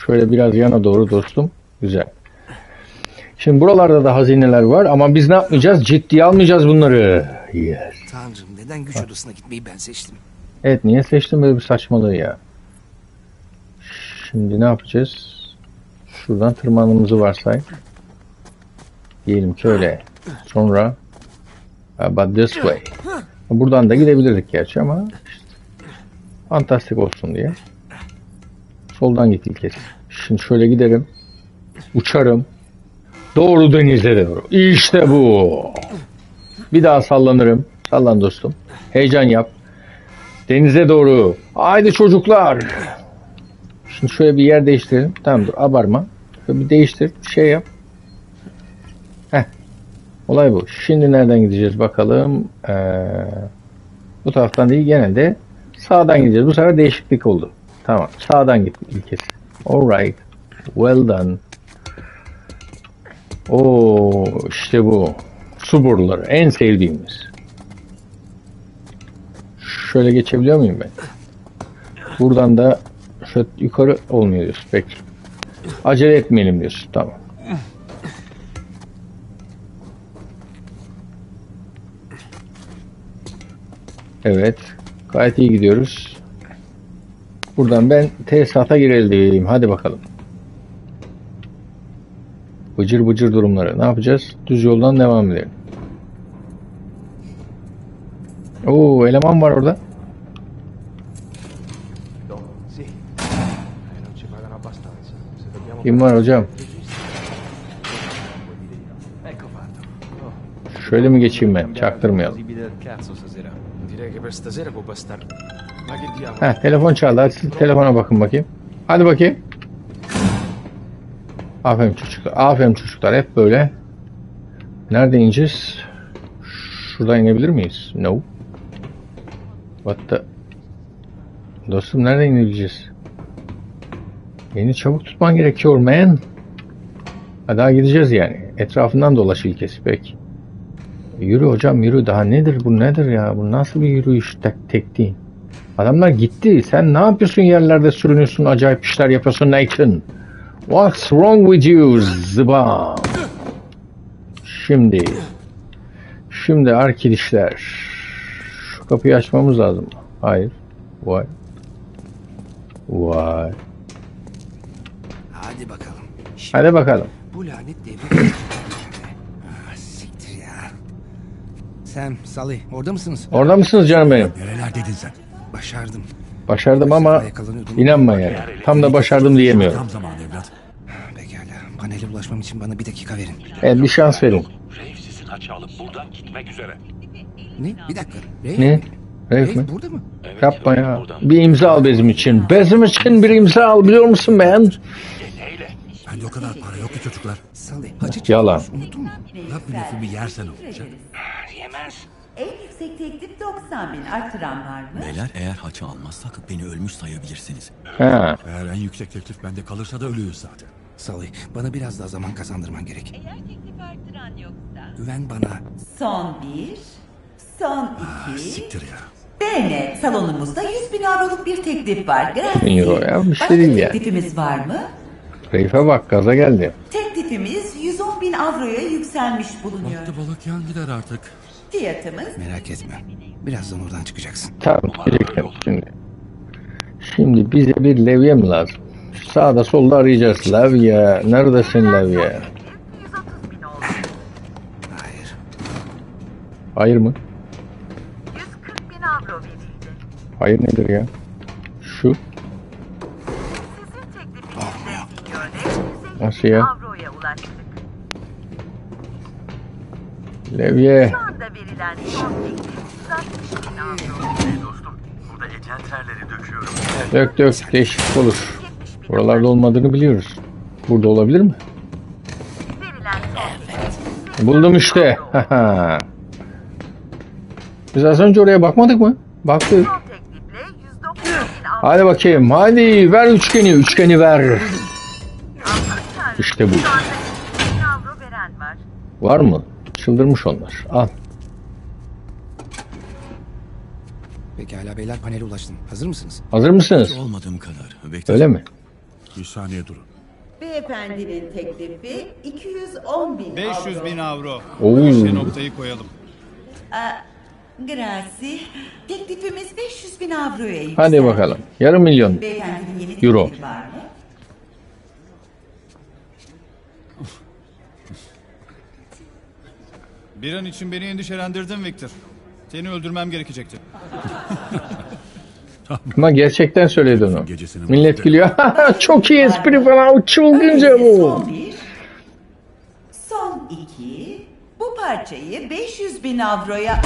Şöyle biraz yana doğru dostum. Güzel. Şimdi buralarda da hazineler var ama biz ne yapmayacağız? Ciddiye almayacağız bunları. Yes. Tanrım neden güç odasına gitmeyi ben seçtim? Evet niye seçtim böyle bir saçmalığı ya? Şimdi ne yapacağız? Şuradan tırmanımızı varsay. Diyelim ki öyle. Sonra about this way. Buradan da gidebilirdik gerçi ama işte, fantastik olsun diye. Soldan git ilk kez. Şimdi şöyle giderim. Uçarım. Doğru denize doğru. İşte bu. Bir daha sallanırım. Sallan dostum. Heyecan yap. Denize doğru. Haydi çocuklar. Şimdi şöyle bir yer değiştirelim. Tamam dur abarma. Şöyle bir değiştir. Bir şey yap. Heh. Olay bu. Şimdi nereden gideceğiz bakalım. Bu taraftan değil genelde sağdan gideceğiz. Bu sefer değişiklik oldu. Tamam. Sağdan git ilkesi. Alright. Well done. Oo, işte bu. Su boruları. En sevdiğimiz. Şöyle geçebiliyor muyum ben? Buradan da şöyle yukarı olmuyor diyorsun. Peki. Acele etmeyelim diyorsun. Tamam. Evet. Gayet iyi gidiyoruz. Buradan ben tesisata girelim. Hadi bakalım. Bıcır bıcır durumları. Ne yapacağız? Düz yoldan devam edelim. Oo, eleman var orada. Kim var hocam? Şöyle mi geçeyim ben? Çaktırmayalım. Heh, telefon çaldı. Hadi telefona bakın bakayım. Hadi bakayım. Aferin çocuklar. Aferin çocuklar. Hep böyle. Nerede ineceğiz? Şuradan inebilir miyiz? No. What the... Dostum nereden inebileceğiz? Beni çabuk tutman gerekiyor man. Ha, daha gideceğiz yani. Etrafından dolaş ilkesi pek. Yürü hocam yürü. Daha nedir bu, nedir ya? Bu nasıl bir yürüyüş tekniği? Adamlar gitti. Sen ne yapıyorsun, yerlerde sürünüyorsun, acayip işler yapıyorsun Nathan. What's wrong with you? Zıbam. Şimdi arkadaşlar. Şu kapıyı açmamız lazım. Hayır. Vay. Vay. Hadi bakalım. Şimdi hadi bakalım. Bu lanet devlet. Siktir ya. Sam, Sully, orada mısınız? Orada mısınız canım benim? Nereler dedin sen? Başardım. Başardım ama inanma yani. Tam da başardım diyemiyorum. Tam zaman evlat. Pekala. Panele ulaşmam için bana bir dakika verin. Evet, bir şans verin. Rafe sizin haçı alıp buradan gitmek üzere. Ne? Bir dakika. Ne? Rafe mi? Burada mı? Evet, yapma ya. Buradan. Bir imza al bizim için. Bizim için bir imza al, biliyor musun ben? Bende o kadar para yok ki çocuklar. Sully, hacı yalan. Unuttun mu? Laf bir yersen olacak. Yemez. En yüksek teklif 90.000 artıran var mı? Beyler eğer haçı almazsak beni ölmüş sayabilirsiniz. Ha. Eğer en yüksek teklif bende kalırsa da ölüyoruz zaten. Sully bana biraz daha zaman kazandırman gerek. Eğer teklif artıran yoksa. Güven bana. Son bir, son iki. Ah, siktir ya. Dene salonumuzda 100.000 avroluk bir teklif var. Grazie. Başka teklifimiz var mı? Rafe'e bak, gaza geldi. Teklifimiz 110.000 avroya yükselmiş bulunuyor. Baktı balık yan gider artık. Fiyatımız... Merak etme. Birazdan oradan çıkacaksın. Tamam. Şimdi bize bir levye mi lazım? Sağda solda arayacağız. Levye. Neredesin levye? Hayır. Hayır mı? 140.000 avro verildi. Hayır nedir ya? Şu. Nasıl ya? Levye. Dök değişik olur. Buralarda olmadığını biliyoruz. Burada olabilir mi? Buldum işte. Biz az önce oraya bakmadık mı? Baktık. Hadi bakayım. Hadi ver üçgeni. Üçgeni ver. İşte bu. Var mı? Çıldırmış onlar. Al. Pekala beyler, panele ulaştım. Hazır mısınız? Hazır mısınız? Olmadığım kadar. Öyle mi? Bir saniye durun. Beyefendinin teklifi 210.000 avro. 500.000 avro. Ooo. Noktayı koyalım. Grazie. Teklifimiz 500.000 avroya. Hadi bakalım. Yarım milyon. Beyefendinin yeni euro. Bir an için beni endişelendirdin Victor. Seni öldürmem gerekecekti. Ama gerçekten söyledi onu. Millet gülüyor. Çok iyi espri falan. O çılgınca bu. Son bir. Son iki. Bu parçayı 500.000 avroya...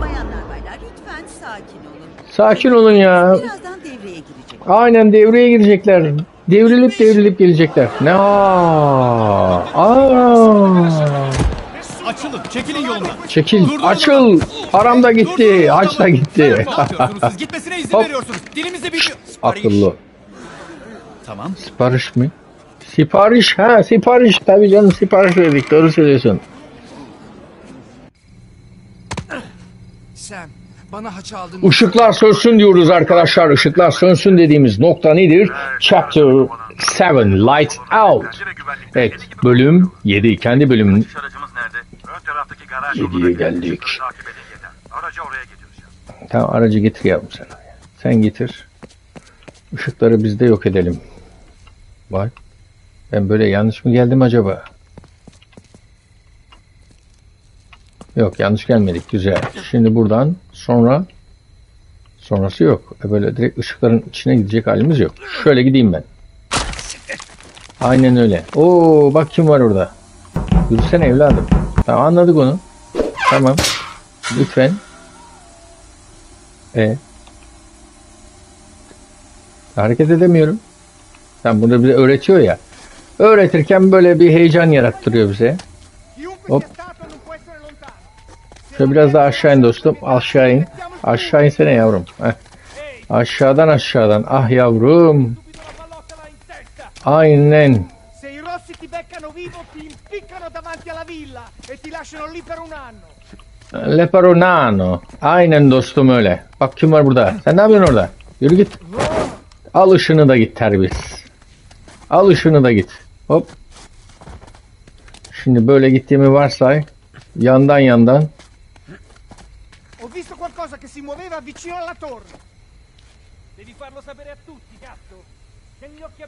Bayanlar baylar lütfen sakin olun. Sakin olun ya. Birazdan devreye girecek. Aynen devreye girecekler. Devrilip gelecekler. Ne? Açılın, çekilin yolundan. Çekil, durdurun, açıl. Param da gitti, haç da gitti. Siz gitmesine izin veriyorsunuz. Dilimizde bir akıllı. Tamam. Sipariş mi? Sipariş, ha sipariş. Tabii canım sipariş verdik, doğru söylüyorsun. Sam, bana haç aldın. Işıklar sönsün diyoruz arkadaşlar. Işıklar sönsün dediğimiz nokta nedir? Chapter 7, Lights Out. Evet, bölüm 7. Kendi bölümün. Hediye geldik. Tamam aracı getir yavrum sen. Sen getir. Işıkları biz de yok edelim. Bak. Ben böyle yanlış mı geldim acaba? Yok yanlış gelmedik. Güzel. Şimdi buradan sonra sonrası yok. Böyle direkt ışıkların içine gidecek halimiz yok. Şöyle gideyim ben. Aynen öyle. Oo bak kim var orada. Yürüsene evladım. Tamam anladık onu. Tamam. Lütfen. Hareket edemiyorum. Tamam bunu bize öğretiyor ya. Öğretirken böyle bir heyecan yarattırıyor bize. Hop. Şöyle biraz daha aşağı in dostum. Aşağı in. Aşağı insene yavrum. Heh. Aşağıdan aşağıdan. Ah yavrum. Aynen. Leperonano. Aynen dostum öyle. Bak kim var burada. Sen ne yapıyorsun orada? Yürü git. Al ışını da git terbiyesiz. Al ışını da git. Hop. Şimdi böyle gittiğimi varsay. Yandan yandan.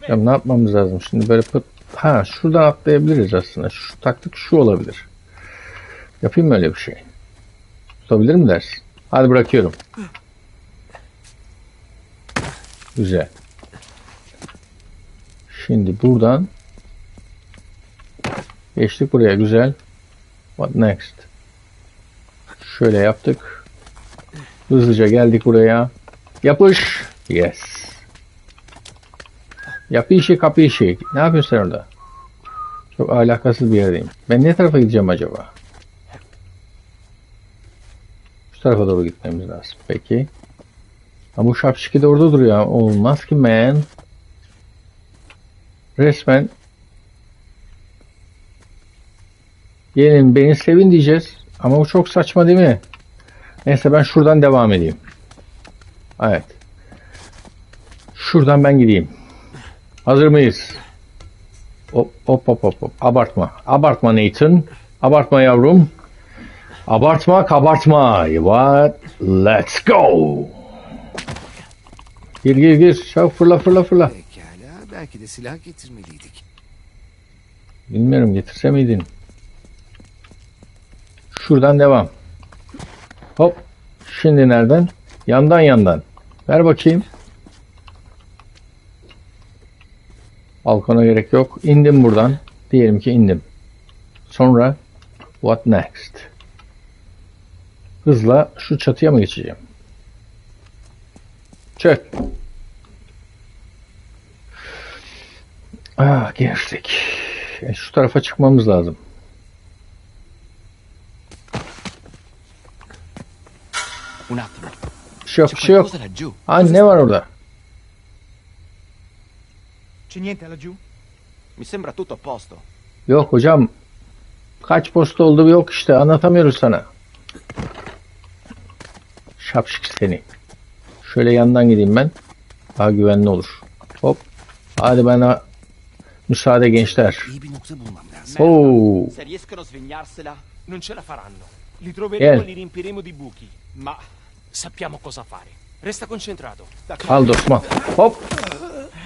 Ya ne yapmamız lazım? Şimdi böyle pıt. Ha şuradan atlayabiliriz aslında. Şu taktik şu olabilir. Yapayım mı öyle bir şey? Tutabilir mi dersin? Hadi bırakıyorum. Güzel. Şimdi buradan geçtik buraya. Güzel. What next? Şöyle yaptık. Hızlıca geldik buraya. Yapış. Yes. Yap işi kapı işi. Ne yapıyorsun sen orada? Çok alakasız bir yerdeyim. Ben ne tarafa gideceğim acaba? Şu tarafa doğru gitmemiz lazım. Peki. Ama bu şapşiki de orada duruyor. Olmaz ki man. Resmen gelin beni sevin diyeceğiz. Ama bu çok saçma değil mi? Neyse ben şuradan devam edeyim. Evet. Şuradan ben gideyim. Hazır mıyız? Hop hop hop hop. Abartma. Abartma Nathan. Abartma yavrum. Abartma kabartma. What? Let's go. Gir gir gir. Çabuk fırla fırla fırla. Pekala. Belki de silah getirmeliydik. Bilmiyorum getirse miydin? Şuradan devam. Hop. Şimdi nereden? Yandan yandan. Ver bakayım. Balkona gerek yok. İndim buradan. Diyelim ki indim. Sonra what next? Hızla şu çatıya mı geçeceğim? Çök. Ah geçtik. Şu tarafa çıkmamız lazım. Bir şey yok, bir şey yok. Ha, ne var orada? Yok hocam. Kaç posta oldu yok işte. Anlatamıyoruz sana. Şapşık seni. Şöyle yandan gideyim ben. Daha güvenli olur. Hop. Hadi bana müsaade gençler. Oo. Li troveremo e li riempiremo di buchi, ma sappiamo cosa fare. Resta concentrato. Al dostum. Hop.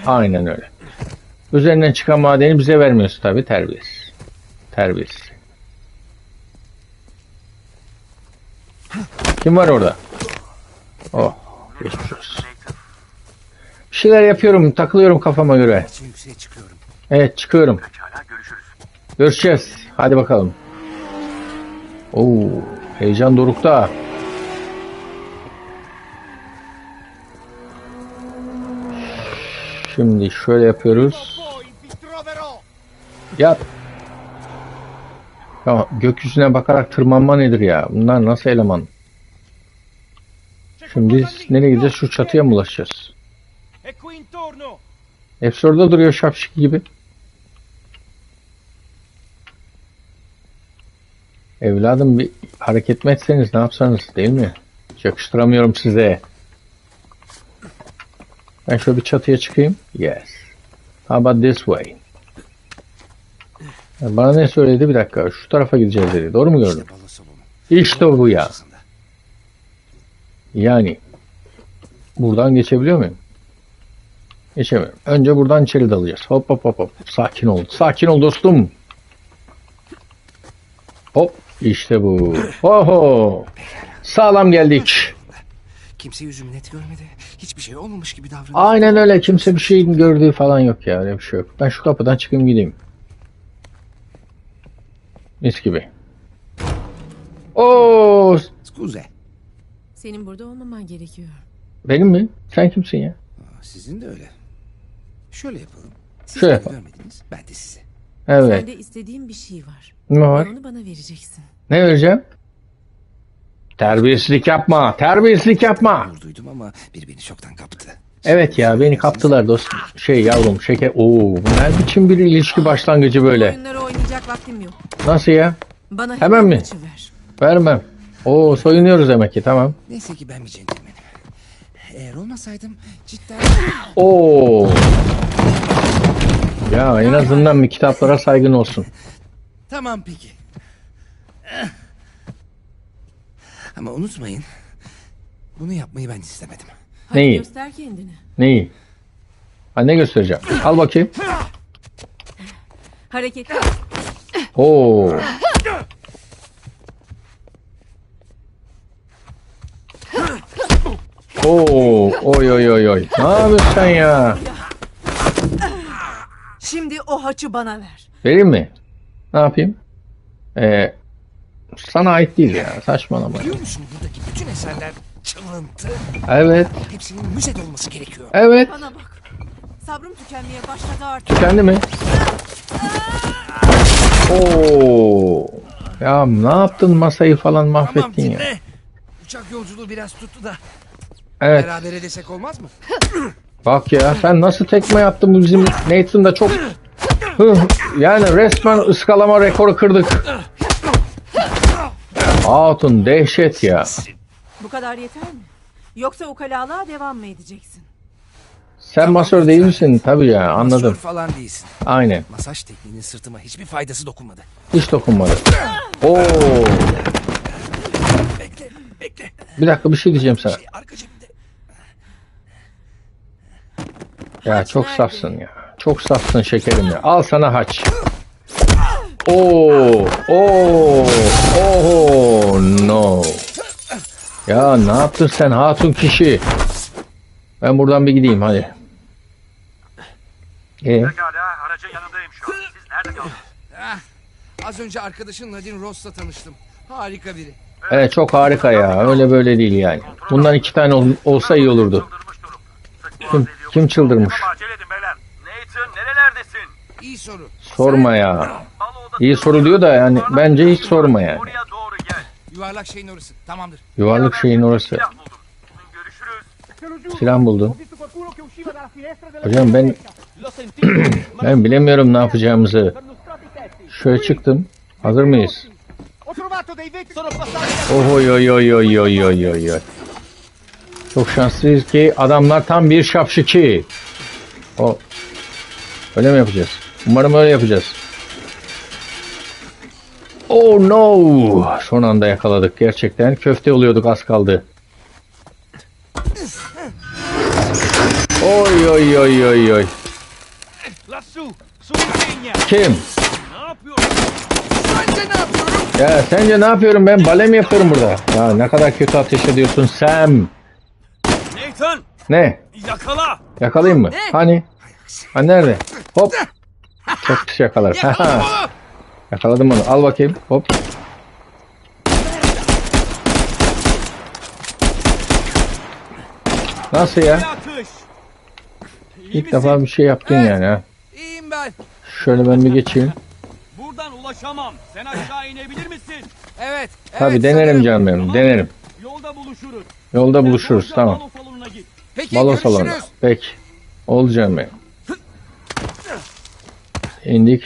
Aynen öyle. Üzerinden çıkan madeni bize vermiyorsun tabii terbiyesiz. Terbiyesiz. Kim var orada? Oh. Geçmiş olsun. Bir şeyler yapıyorum, takılıyorum kafama göre. Evet çıkıyorum. Görüşeceğiz. Hadi bakalım. Oo, heyecan dorukta. Şimdi şöyle yapıyoruz. Yap. Ya gökyüzüne bakarak tırmanma nedir ya? Bunlar nasıl eleman? Şimdi biz nereye gideceğiz? Şu çatıya mı ulaşacağız? Hepsi orada duruyor şapşik gibi. Evladım bir hareket mi etseniz ne yapsanız değil mi? Yakıştıramıyorum size. Ben şöyle bir çatıya çıkayım. Yes. How about this way? Bana ne söyledi? Bir dakika. Şu tarafa gideceğiz dedi. Doğru mu gördüm? İşte bu ya. Yani. Buradan geçebiliyor muyum? Geçemiyorum. Önce buradan içeri dalacağız. Hop hop hop hop. Sakin ol. Sakin ol dostum. Hop. İşte bu. Oho. Sağlam geldik. Kimse yüzümü net görmedi. Hiçbir şey olmamış gibi davranıyor. Aynen öyle. Kimse bir şeyin gördüğü falan yok ya. Öyle bir şey yok. Ben şu kapıdan çıkayım gideyim. Mis gibi. Oo. Scusa. Senin burada olmaman gerekiyor. Benim mi? Sen kimsin ya? Sizin de öyle. Şöyle yapalım. Şöyle yapalım. Ben de size. Evet. Sende istediğim bir şey var. Ne var? Onu bana vereceksin. Ne vereceğim? Terbiyesizlik yapma. Terbiyesizlik yapma. Duydum ama bir beni çoktan kaptı. Evet ya, beni kaptılar dostum. Şey yavrum, şeker. Oo, ne biçim bir ilişki başlangıcı böyle. Oyunları oynayacak vaktim yok. Nasıl ya? Bana hemen mi? Ver. Vermem. Oo, soyunuyoruz demek ki, tamam. Neyse ki ben bir centilmenim. Eğer olmasaydım cidden... Oo. Ya en azından bir kitaplara saygın olsun. Tamam peki. Ama unutmayın, bunu yapmayı ben istemedim. Neyi? Göster kendini. Neyi? Ha, ne göstereceğim? Al bakayım. Hareket. Oo. Oo. Oy oy oy oy. Ne yapıyorsun sen ya? Şimdi o haçı bana ver. Vereyim mi? Ne yapayım? Sana ait değil ya. Saçmalama. Biliyor musun buradaki bütün eserler çalıntı. Evet. Hepsinin müzede olması gerekiyor. Evet. Bana bak. Sabrım tükenmeye başladı artık. Tükendi mi? Oo. Ya ne yaptın, masayı falan mahvettin tamam, ya. Uçak yolculuğu biraz tuttu da. Evet. Beraber edesek olmaz mı? Bak ya, sen nasıl tekme yaptın, bu bizim Nathan da çok... Yani resmen ıskalama rekoru kırdık. Hatun dehşet ya. Bu kadar yeter mi? Yoksa ukalalığa devam mı edeceksin? Sen tamam, masör değil misin? Tabii ya, anladım. Masör falan değilsin. Aynen. Masaj tekniğinin sırtıma hiçbir faydası dokunmadı. Hiç dokunmadı. Oo. Bekle, bekle. Bir dakika, bir şey diyeceğim sana. Ya çok safsın ya. Çok safsın şekerim ya. Al sana haç. Oo. Oo. Oo. No. Ya ne yaptın sen hatun kişi? Ben buradan bir gideyim hadi. Pekala, aracın yanındayım şu an. Siz nerede kaldınız? Az önce arkadaşın Nadine Ross'la tanıştım. Harika biri. Evet, çok harika ya. Öyle böyle değil yani. Bundan 2 tane olsa iyi olurdu. Kim çıldırmış? İyi soru. Sorma ya. İyi soru diyor da yani bence hiç sorma yani. Yuvarlak şeyin orası. Tamamdır. Yuvarlak şeyin orası. Silah buldum. Hocam ben bilemiyorum ne yapacağımızı. Şöyle çıktım. Hazır mıyız? Oy oy oy oy oy oy oy. Çok şanslıyız ki adamlar tam bir şapşiki. O. Öyle mi yapacağız? Umarım öyle yapacağız. Oh no! Son anda yakaladık gerçekten. Köfte oluyorduk, az kaldı. Oy oy oy oy oy. Kim? Ne yapıyorsun? Sence ne yapıyorum? Ya sence ne yapıyorum ben? Bale mi yapıyorum burada? Ya ne kadar kötü ateş ediyorsun Sam. Nathan. Ne? Yakala. Yakalayayım mı? Ne? Hani? Ha nerede? Hop. Çok kişi yakalar. Yakaladım onu. Al bakayım. Hop. Nasıl ya? İlk defa bir şey yaptın yani ha. İyiyim ben. Şöyle ben bir geçeyim. Buradan ulaşamam. Sen aşağı inebilir misin? Evet. Tabii denerim canım benim. Denerim. Yolda buluşuruz. Yolda buluşuruz. Tamam. Balo salonuna. Peki. Olacağım benim. İndik.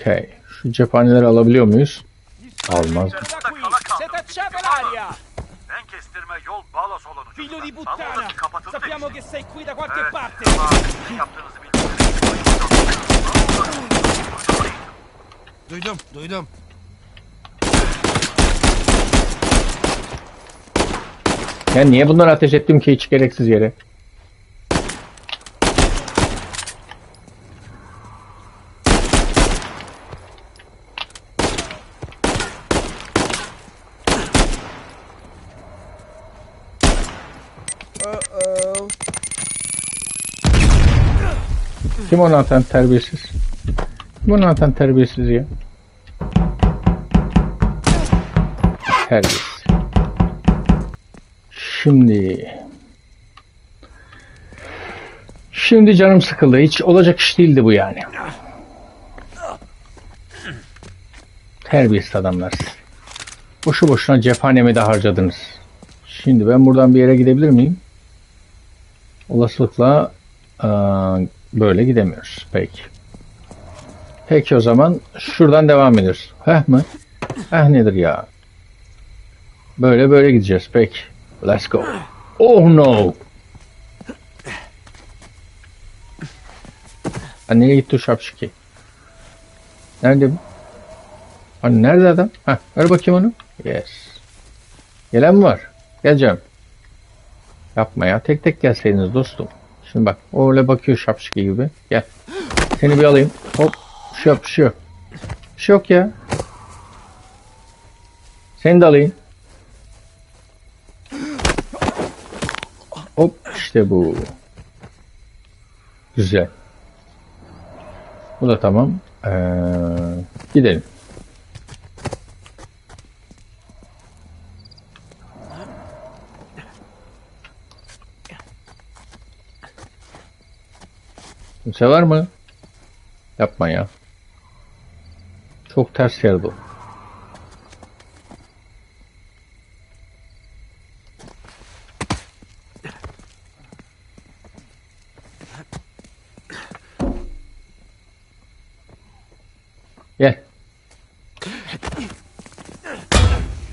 Okay. Şu cephaneleri alabiliyor muyuz? Almaz. Duydum, duydum. Ya niye bunları ateş ettim ki hiç gereksiz yere? Kim onu atan terbiyesiz? Kim onu atan terbiyesiz ya? Terbiyesiz. Şimdi... Şimdi canım sıkıldı. Hiç olacak iş değildi bu yani. Terbiyesiz adamlar. Boşu boşuna cephanemi de harcadınız. Şimdi ben buradan bir yere gidebilir miyim? Olasılıkla böyle gidemiyoruz. Peki. Peki o zaman şuradan devam ediyoruz. Heh mi? Heh nedir ya? Böyle böyle gideceğiz. Peki. Let's go. Oh no! Nereye gitti o şapşiki? Nerede bu? Hani nerede adam? Heh, ver bakayım onu. Yes. Gelen mi var? Geleceğim. Yapma ya. Tek tek gelseydiniz dostum. Şimdi bak. O öyle bakıyor şapşiki gibi. Gel. Seni bir alayım. Hop. Şöp şöp. Bir şey yok ya. Seni de alayım. Hop. İşte bu. Güzel. Bu da tamam. Gidelim. Kimse var mı? Yapma ya. Çok ters yer bu. Gel.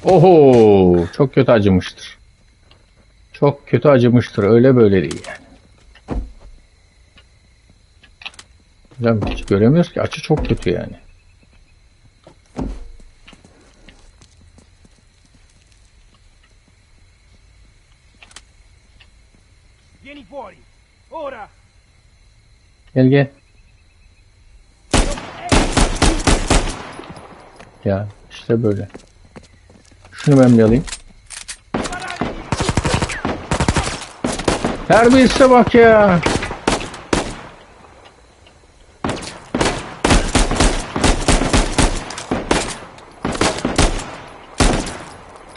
Oho! Çok kötü acımıştır. Çok kötü acımıştır. Öyle böyle değil yani. Hiç göremiyoruz ki. Açı çok kötü yani. Gel gel. Ya işte böyle. Şunu ben bir alayım. Terbiyesize bak ya.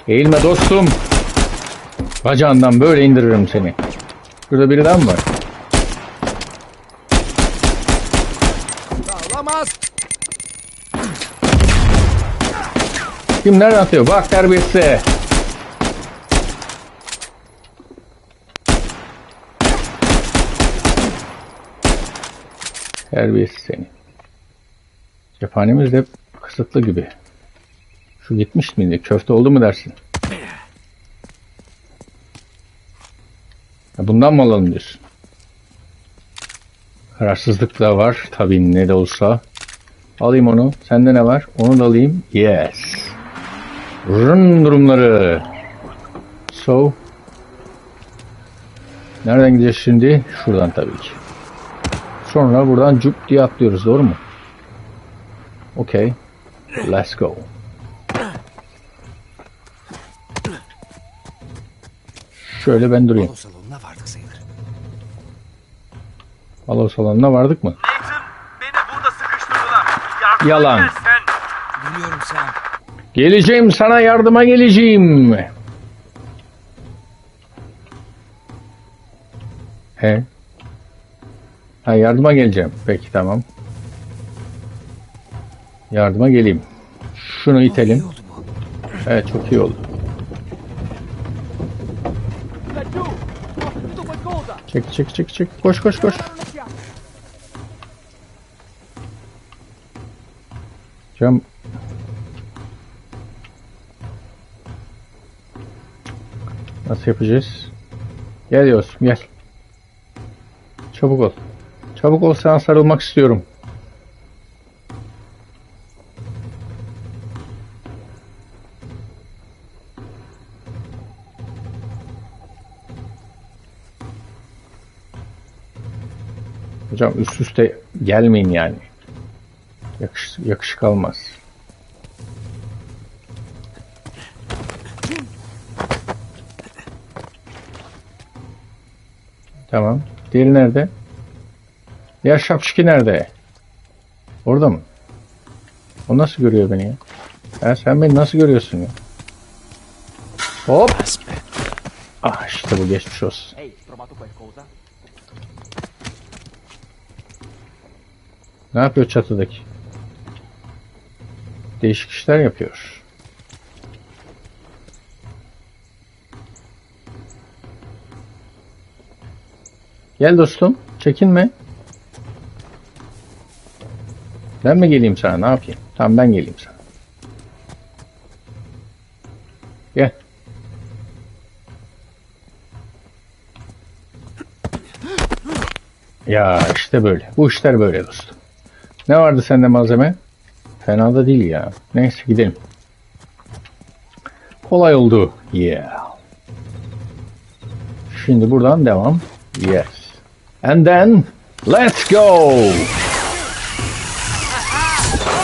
Eğilme dostum. Bacağından böyle indiririm seni. Şurada biri daha mı var? Kim nereden atıyor? Bak terbiyesize. Terbiyesiz seni. Cephanemiz de kısıtlı gibi. Şu gitmiş miydi? Köfte oldu mu dersin? Ya bundan mı alalım diyorsun? Kararsızlık da var. Tabii ne de olsa. Alayım onu. Sende ne var? Onu da alayım. Yes. Rın durumları. So. Nereden gideceğiz şimdi? Şuradan tabii ki. Sonra buradan cüp diye atlıyoruz. Doğru mu? Okay. Let's go. Şöyle ben durayım. Balo salonuna vardık sayılır. Balo salonuna vardık mı? Nathan, beni burada sıkıştırdılar. Yardım yalan. Biliyorum Sam. Geleceğim sana yardıma geleceğim. He? Ha yardıma geleceğim. Peki tamam. Yardıma geleyim. Şunu itelim. Evet çok iyi oldu. Çek çek çek çek. Koş koş koş. Cam. Nasıl yapacağız? Gel dostum gel. Çabuk ol. Çabuk ol, sana sarılmak istiyorum. Hocam üst üste gelmeyin yani. Yakışık almaz. Tamam. Diğeri nerede? Diğer şapşiki nerede? Orada mı? O nasıl görüyor beni ya? Ha, sen beni nasıl görüyorsun ya? Hop! Ah işte bu, geçmiş olsun. Ne yapıyor çatıdaki? Değişik işler yapıyor. Gel dostum, çekinme. Ben mi geleyim sana, ne yapayım? Tamam, ben geleyim sana. Gel. Ya işte böyle. Bu işler böyle dostum. Ne vardı sende malzeme? Fena da değil ya. Neyse gidelim. Kolay oldu. Yeah. Şimdi buradan devam. Yes. And then let's go.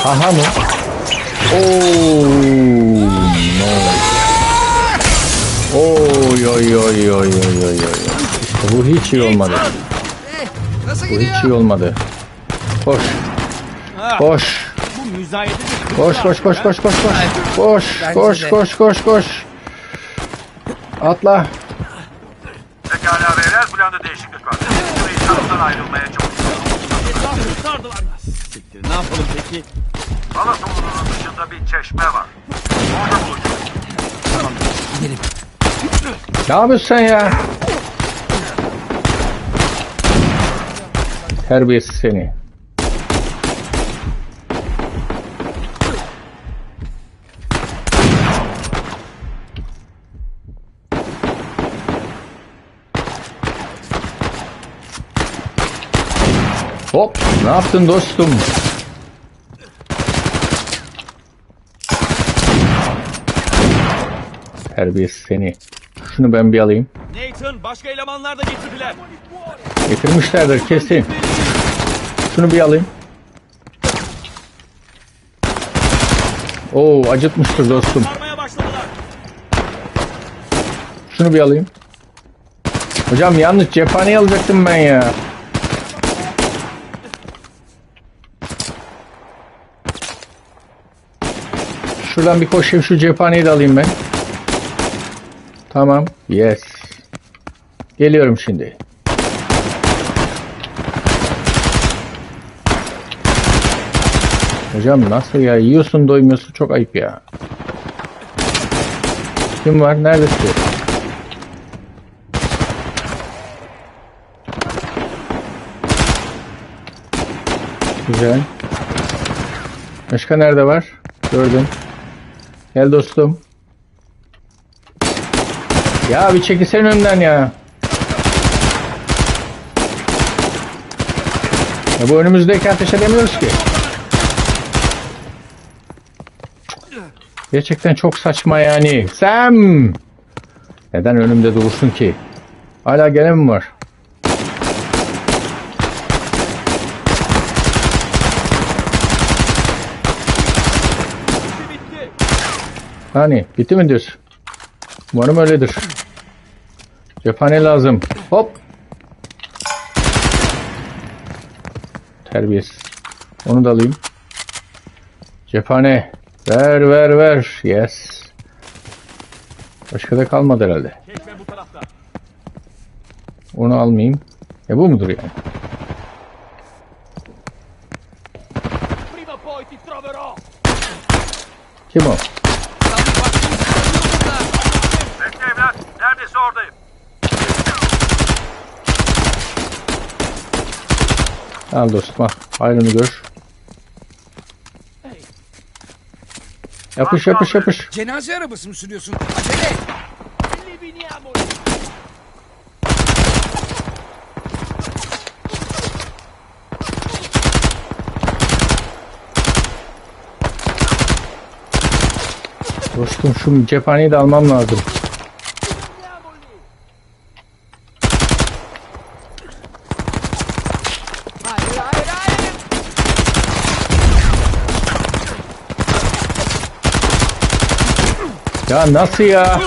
Aha mı? Oh no. Oy oy oy oy oy oy. İşte bu hiç iyi olmadı. Bu hiç iyi olmadı. Koş. Koş. Koş koş koş koş koş koş. Koş koş koş koş koş. Atla. Pekala beyler, planda değişiklik var. İnsanlardan ayrılmaya çalışıyoruz. Etrafı sardılar. Siktir, ne yapalım peki? Balatonlu'nun dışında bir çeşme var. Orada buluşalım. Tamam, gidelim. Ne yapıyorsun sen ya? Terbiyesiz seni. Hop, ne yaptın dostum? Terbiyesiz seni. Şunu ben bir alayım. Nathan, başka elemanlar da getirdiler. Getirmişlerdir kesin. Şunu bir alayım. Oo, acıtmıştır dostum. Şunu bir alayım. Hocam yanlış cephaneyi alacaktım ben ya. Şuradan bir koşayım, şu cephaneyi de alayım ben. Tamam. Yes. Geliyorum şimdi. Hocam nasıl ya? Yiyorsun doymuyorsun, çok ayıp ya. Kim var? Neredesin? Güzel. Başka nerede var? Gördüm. Gel dostum. Ya bir çekilsene önümden ya. Ya bu önümüzdeki ateş edemiyoruz ki. Gerçekten çok saçma yani. Sam! Neden önümde durursun ki? Hala gelen mi var? Hani bitti mi diyorsun? Umarım öyledir. Cephane lazım. Hop. Terbiyesiz. Onu da alayım. Cephane. Ver ver ver. Yes. Başka da kalmadı herhalde. Onu almayayım. E bu mudur yani? Kim o? Al dostum, hayrını gör. Yapış yapış yapış. Cenaze arabası mı sürüyorsun? Acele. Dostum şu cephaneyi de almam lazım. Ya nasıl ya?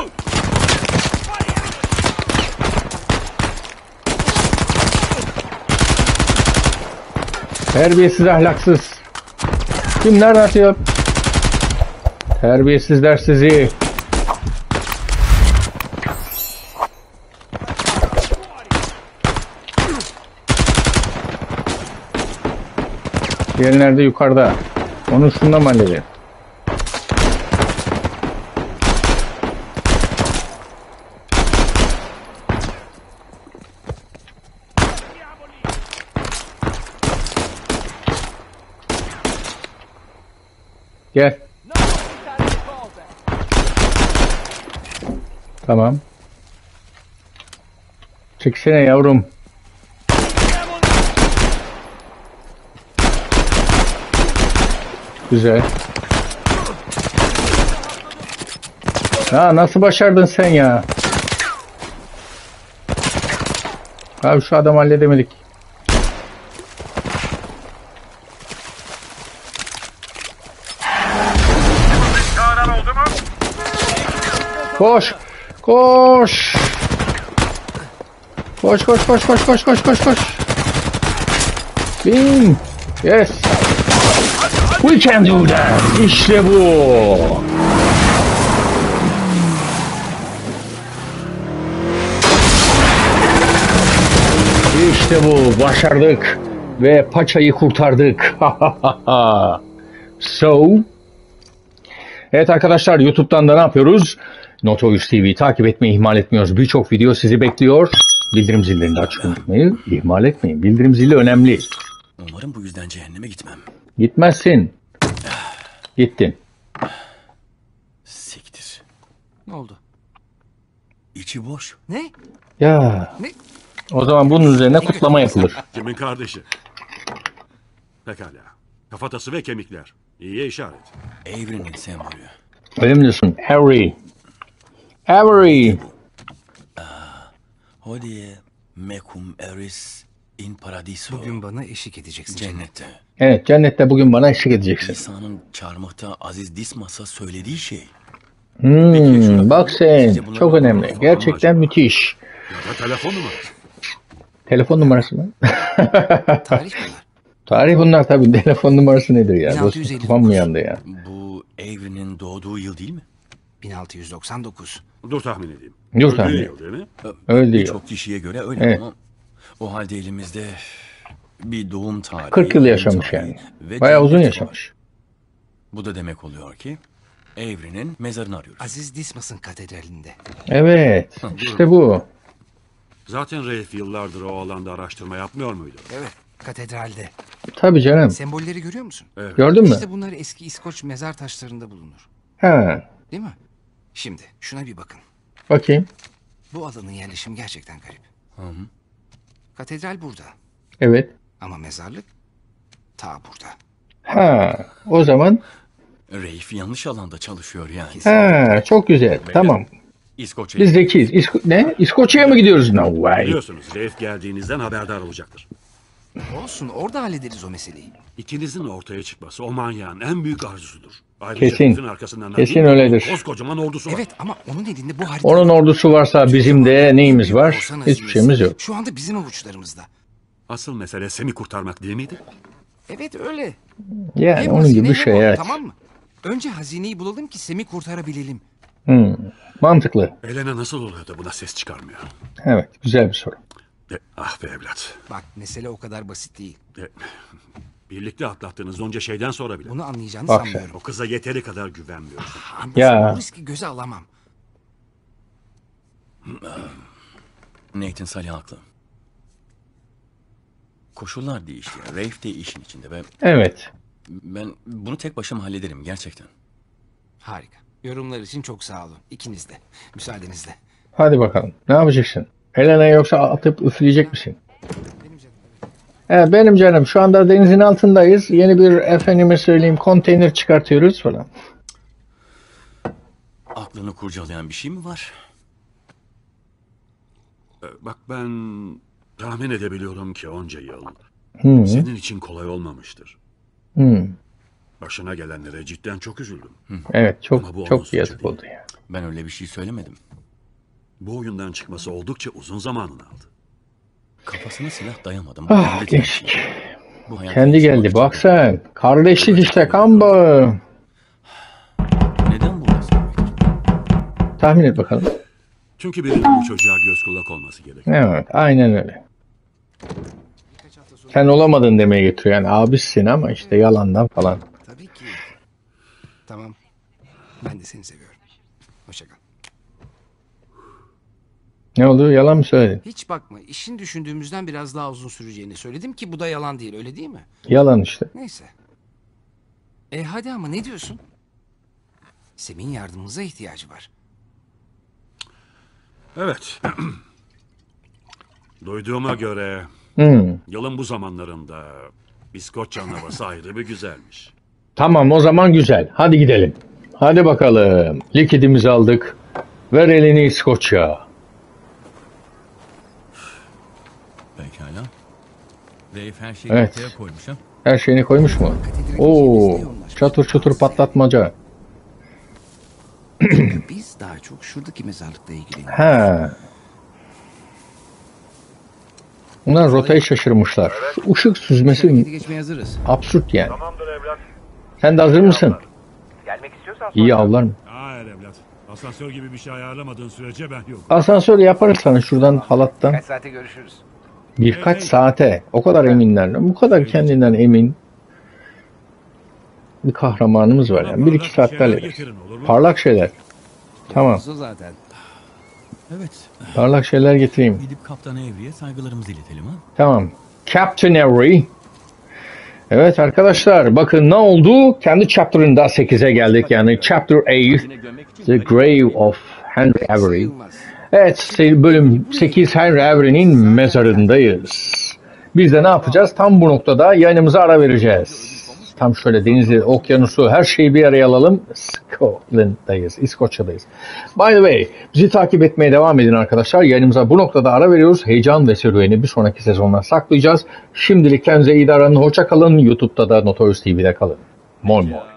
Terbiyesiz, ahlaksız. Kim nerede atıyor? Terbiyesizler sizi. Diğeri nerede? Yukarıda. Onu şundan mı halledeceğim? Gel. Tamam. Çeksene yavrum. Güzel. Ya nasıl başardın sen ya? Abi şu adamı halledemedik. Koş. Koş. Koş koş koş koş koş koş koş koş. Bin. Yes. We can do that. İşte bu. İşte bu. Başardık. Ve paçayı kurtardık. So. Evet arkadaşlar, YouTube'dan da ne yapıyoruz? Notorious TV'yi takip etmeyi ihmal etmiyoruz. Birçok video sizi bekliyor. Bildirim zillerini de açık unutmayı ihmal etmeyin. Bildirim zili önemli. Umarım bu yüzden cehenneme gitmem. Gitmezsin. Gittin. Siktir. Ne oldu? İçi boş. Ne? Ya. Ne? O zaman bunun üzerine kutlama yapılır. Kimin kardeşi? Pekala. Kafatası ve kemikler. İyiye işaret. Avery'nin sembolü. Öyle mi diyorsun? Avery. Avery. Hadi Mekum Aris in Paradiso. Bugün bana eşlik edeceksin cennette. Evet, cennette bugün bana eşlik edeceksin. İsa'nın çarmıhta Aziz Dismas'a söylediği şey. Bak sen, çok önemli. Gerçekten müthiş. Telefon numarası. Telefon numarası mı? Tarih bunlar. Tarih bunlar tabii. Telefon numarası nedir ya? 1659. Kafam mı yandı ya? Bu Avery'nin doğduğu yıl değil mi? 1699. Dur tahmin edeyim. Dur tahmin edeyim. Değil mi? Öyle diyor. Çok kişiye göre öyle, evet. Ama o halde elimizde bir doğum tarihi. 40 yıl yaşamış yani. Bayağı uzun yaşamış. Bu da demek oluyor ki Avery'nin mezarını arıyoruz. Aziz Dismas'ın katedralinde. Evet. İşte bu. Zaten Rafe yıllardır o alanda araştırma yapmıyor muydu? Evet. Katedralde. Tabii canım. Sembolleri görüyor musun? Evet. Gördün mü? İşte bunlar eski İskoç mezar taşlarında bulunur. He. Değil mi? Şimdi şuna bir bakın. Bakayım. Bu alanın yerleşimi gerçekten garip. Hı-hı. Katedral burada. Evet. Ama mezarlık ta burada. Ha, o zaman Rafe yanlış alanda çalışıyor yani. Ha, çok güzel. Böyle, tamam. İskoçya'ya. Biz zekiyiz. İskoçya'ya mı gidiyoruz? No way. Biliyorsunuz Rafe geldiğinizden haberdar olacaktır. Olsun, orada hallederiz o meseleyi. İkinizin ortaya çıkması o manyağın en büyük arzusudur. Ayrıca kesin. Arkasından kesin öyledir. Koskocaman ordusu var. Evet ama onun elinde bu harita. Onun ordusu varsa bizim de neyimiz var? Hiçbir şeyimiz yok. Şu anda bizim avuçlarımızda. Asıl mesele seni kurtarmak değil miydi? Evet öyle. Yani onun gibi bir şey, evet. Tamam mı? Önce hazineyi bulalım ki Sam'i kurtarabilelim. Mantıklı. Elena nasıl oluyor da buna ses çıkarmıyor? Evet, güzel bir soru. Ah be evlat. Bak mesele o kadar basit değil. Birlikte atlattığınız onca şeyden sonra bile. Bunu anlayacağını sanmıyorum. O kıza yeteri kadar güvenmiyorum. Ya. Bu riski göze alamam. Nathan Sully haklı. Koşullar değişti. Rafe de işin içinde. Evet. Ben bunu tek başıma hallederim gerçekten. Harika. Yorumlar için çok sağ olun. İkiniz de. Müsaadenizle. Hadi bakalım. Ne yapacaksın? Elena yoksa atıp üfleyecek misin? Evet benim canım. Şu anda denizin altındayız. Yeni bir efendime söyleyeyim konteyner çıkartıyoruz falan. Aklını kurcalayan bir şey mi var? Bak ben tahmin edebiliyorum ki onca yıl senin için kolay olmamıştır. Başına gelenlere cidden çok üzüldüm. Evet çok yazık oldu ya. Ben öyle bir şey söylemedim. Bu oyundan çıkması oldukça uzun zamanını aldı. Kafasına silah dayamadım. Ah, geçik. Kendi geldi. Bak sen. Kardeşlik işte. Kan bağı. Neden bu? Tahmin et bakalım. Çünkü birinin bu çocuğa göz kulak olması gerekiyor. Evet. Aynen öyle. Birkaç hafta sonra Sen olamadın demeye getiriyor. Yani abisin ama işte yalandan falan. Tabii ki. Tamam. Ben de seni seviyorum. Hoşça kal. Ne oldu? Yalan mı söyledin? Hiç bakma. İşin düşündüğümüzden biraz daha uzun süreceğini söyledim ki bu da yalan değil. Öyle değil mi? Yalan işte. Neyse. E hadi ama ne diyorsun? Sem'in yardımımıza ihtiyacı var. Evet. Duyduğuma göre yılın bu zamanlarında İskoç canavası ayrı bir güzelmiş. Tamam, o zaman güzel. Hadi gidelim. Hadi bakalım. Likidimizi aldık. Ver elini İskoçya. Pekala. Rafe her şeyi ortaya koymuş ha? Her şeyini koymuş mu? Oo, çatır çatır patlatmaca. Biz daha çok şuradaki mezarlıkla ilgileniyoruz. He. Bunlar rotayı şaşırmışlar. Şu ışık süzmesi absürt yani. Tamamdır evlat. Sen de hazır mısın? Gelmek istiyorsan İyi avlar mı? Hayır evlat. Asansör gibi bir şey ayarlamadığın sürece ben yok. Asansör yaparız sana şuradan halattan. Birkaç saate görüşürüz. Birkaç saate. O kadar eminler. Bu kadar kendinden emin bir kahramanımız var yani. 1-2 saat hallederiz. Parlak şeyler. Tamam. Evet. Parlak şeyler getireyim. Gidip Kaptan Avery'e saygılarımızı iletelim ha. Tamam. Captain Avery. Evet arkadaşlar bakın ne oldu? Kendi chapter'ın daha 8'e geldik yani. Chapter 8. The Grave of Henry Avery. Evet bölüm 8 Henry Avery'nin mezarındayız. Biz de ne yapacağız? Tam bu noktada yayınımıza ara vereceğiz. Tam şöyle denizi, okyanusu, her şeyi bir araya alalım. Scotland'dayız, İskoçya'dayız. By the way, bizi takip etmeye devam edin arkadaşlar. Yayınımıza bu noktada ara veriyoruz. Heyecan ve serüveni bir sonraki sezonla saklayacağız. Şimdilik kendinize iyi davranın. Hoşça kalın. YouTube'da da Notorious TV'de kalın. Mol mol.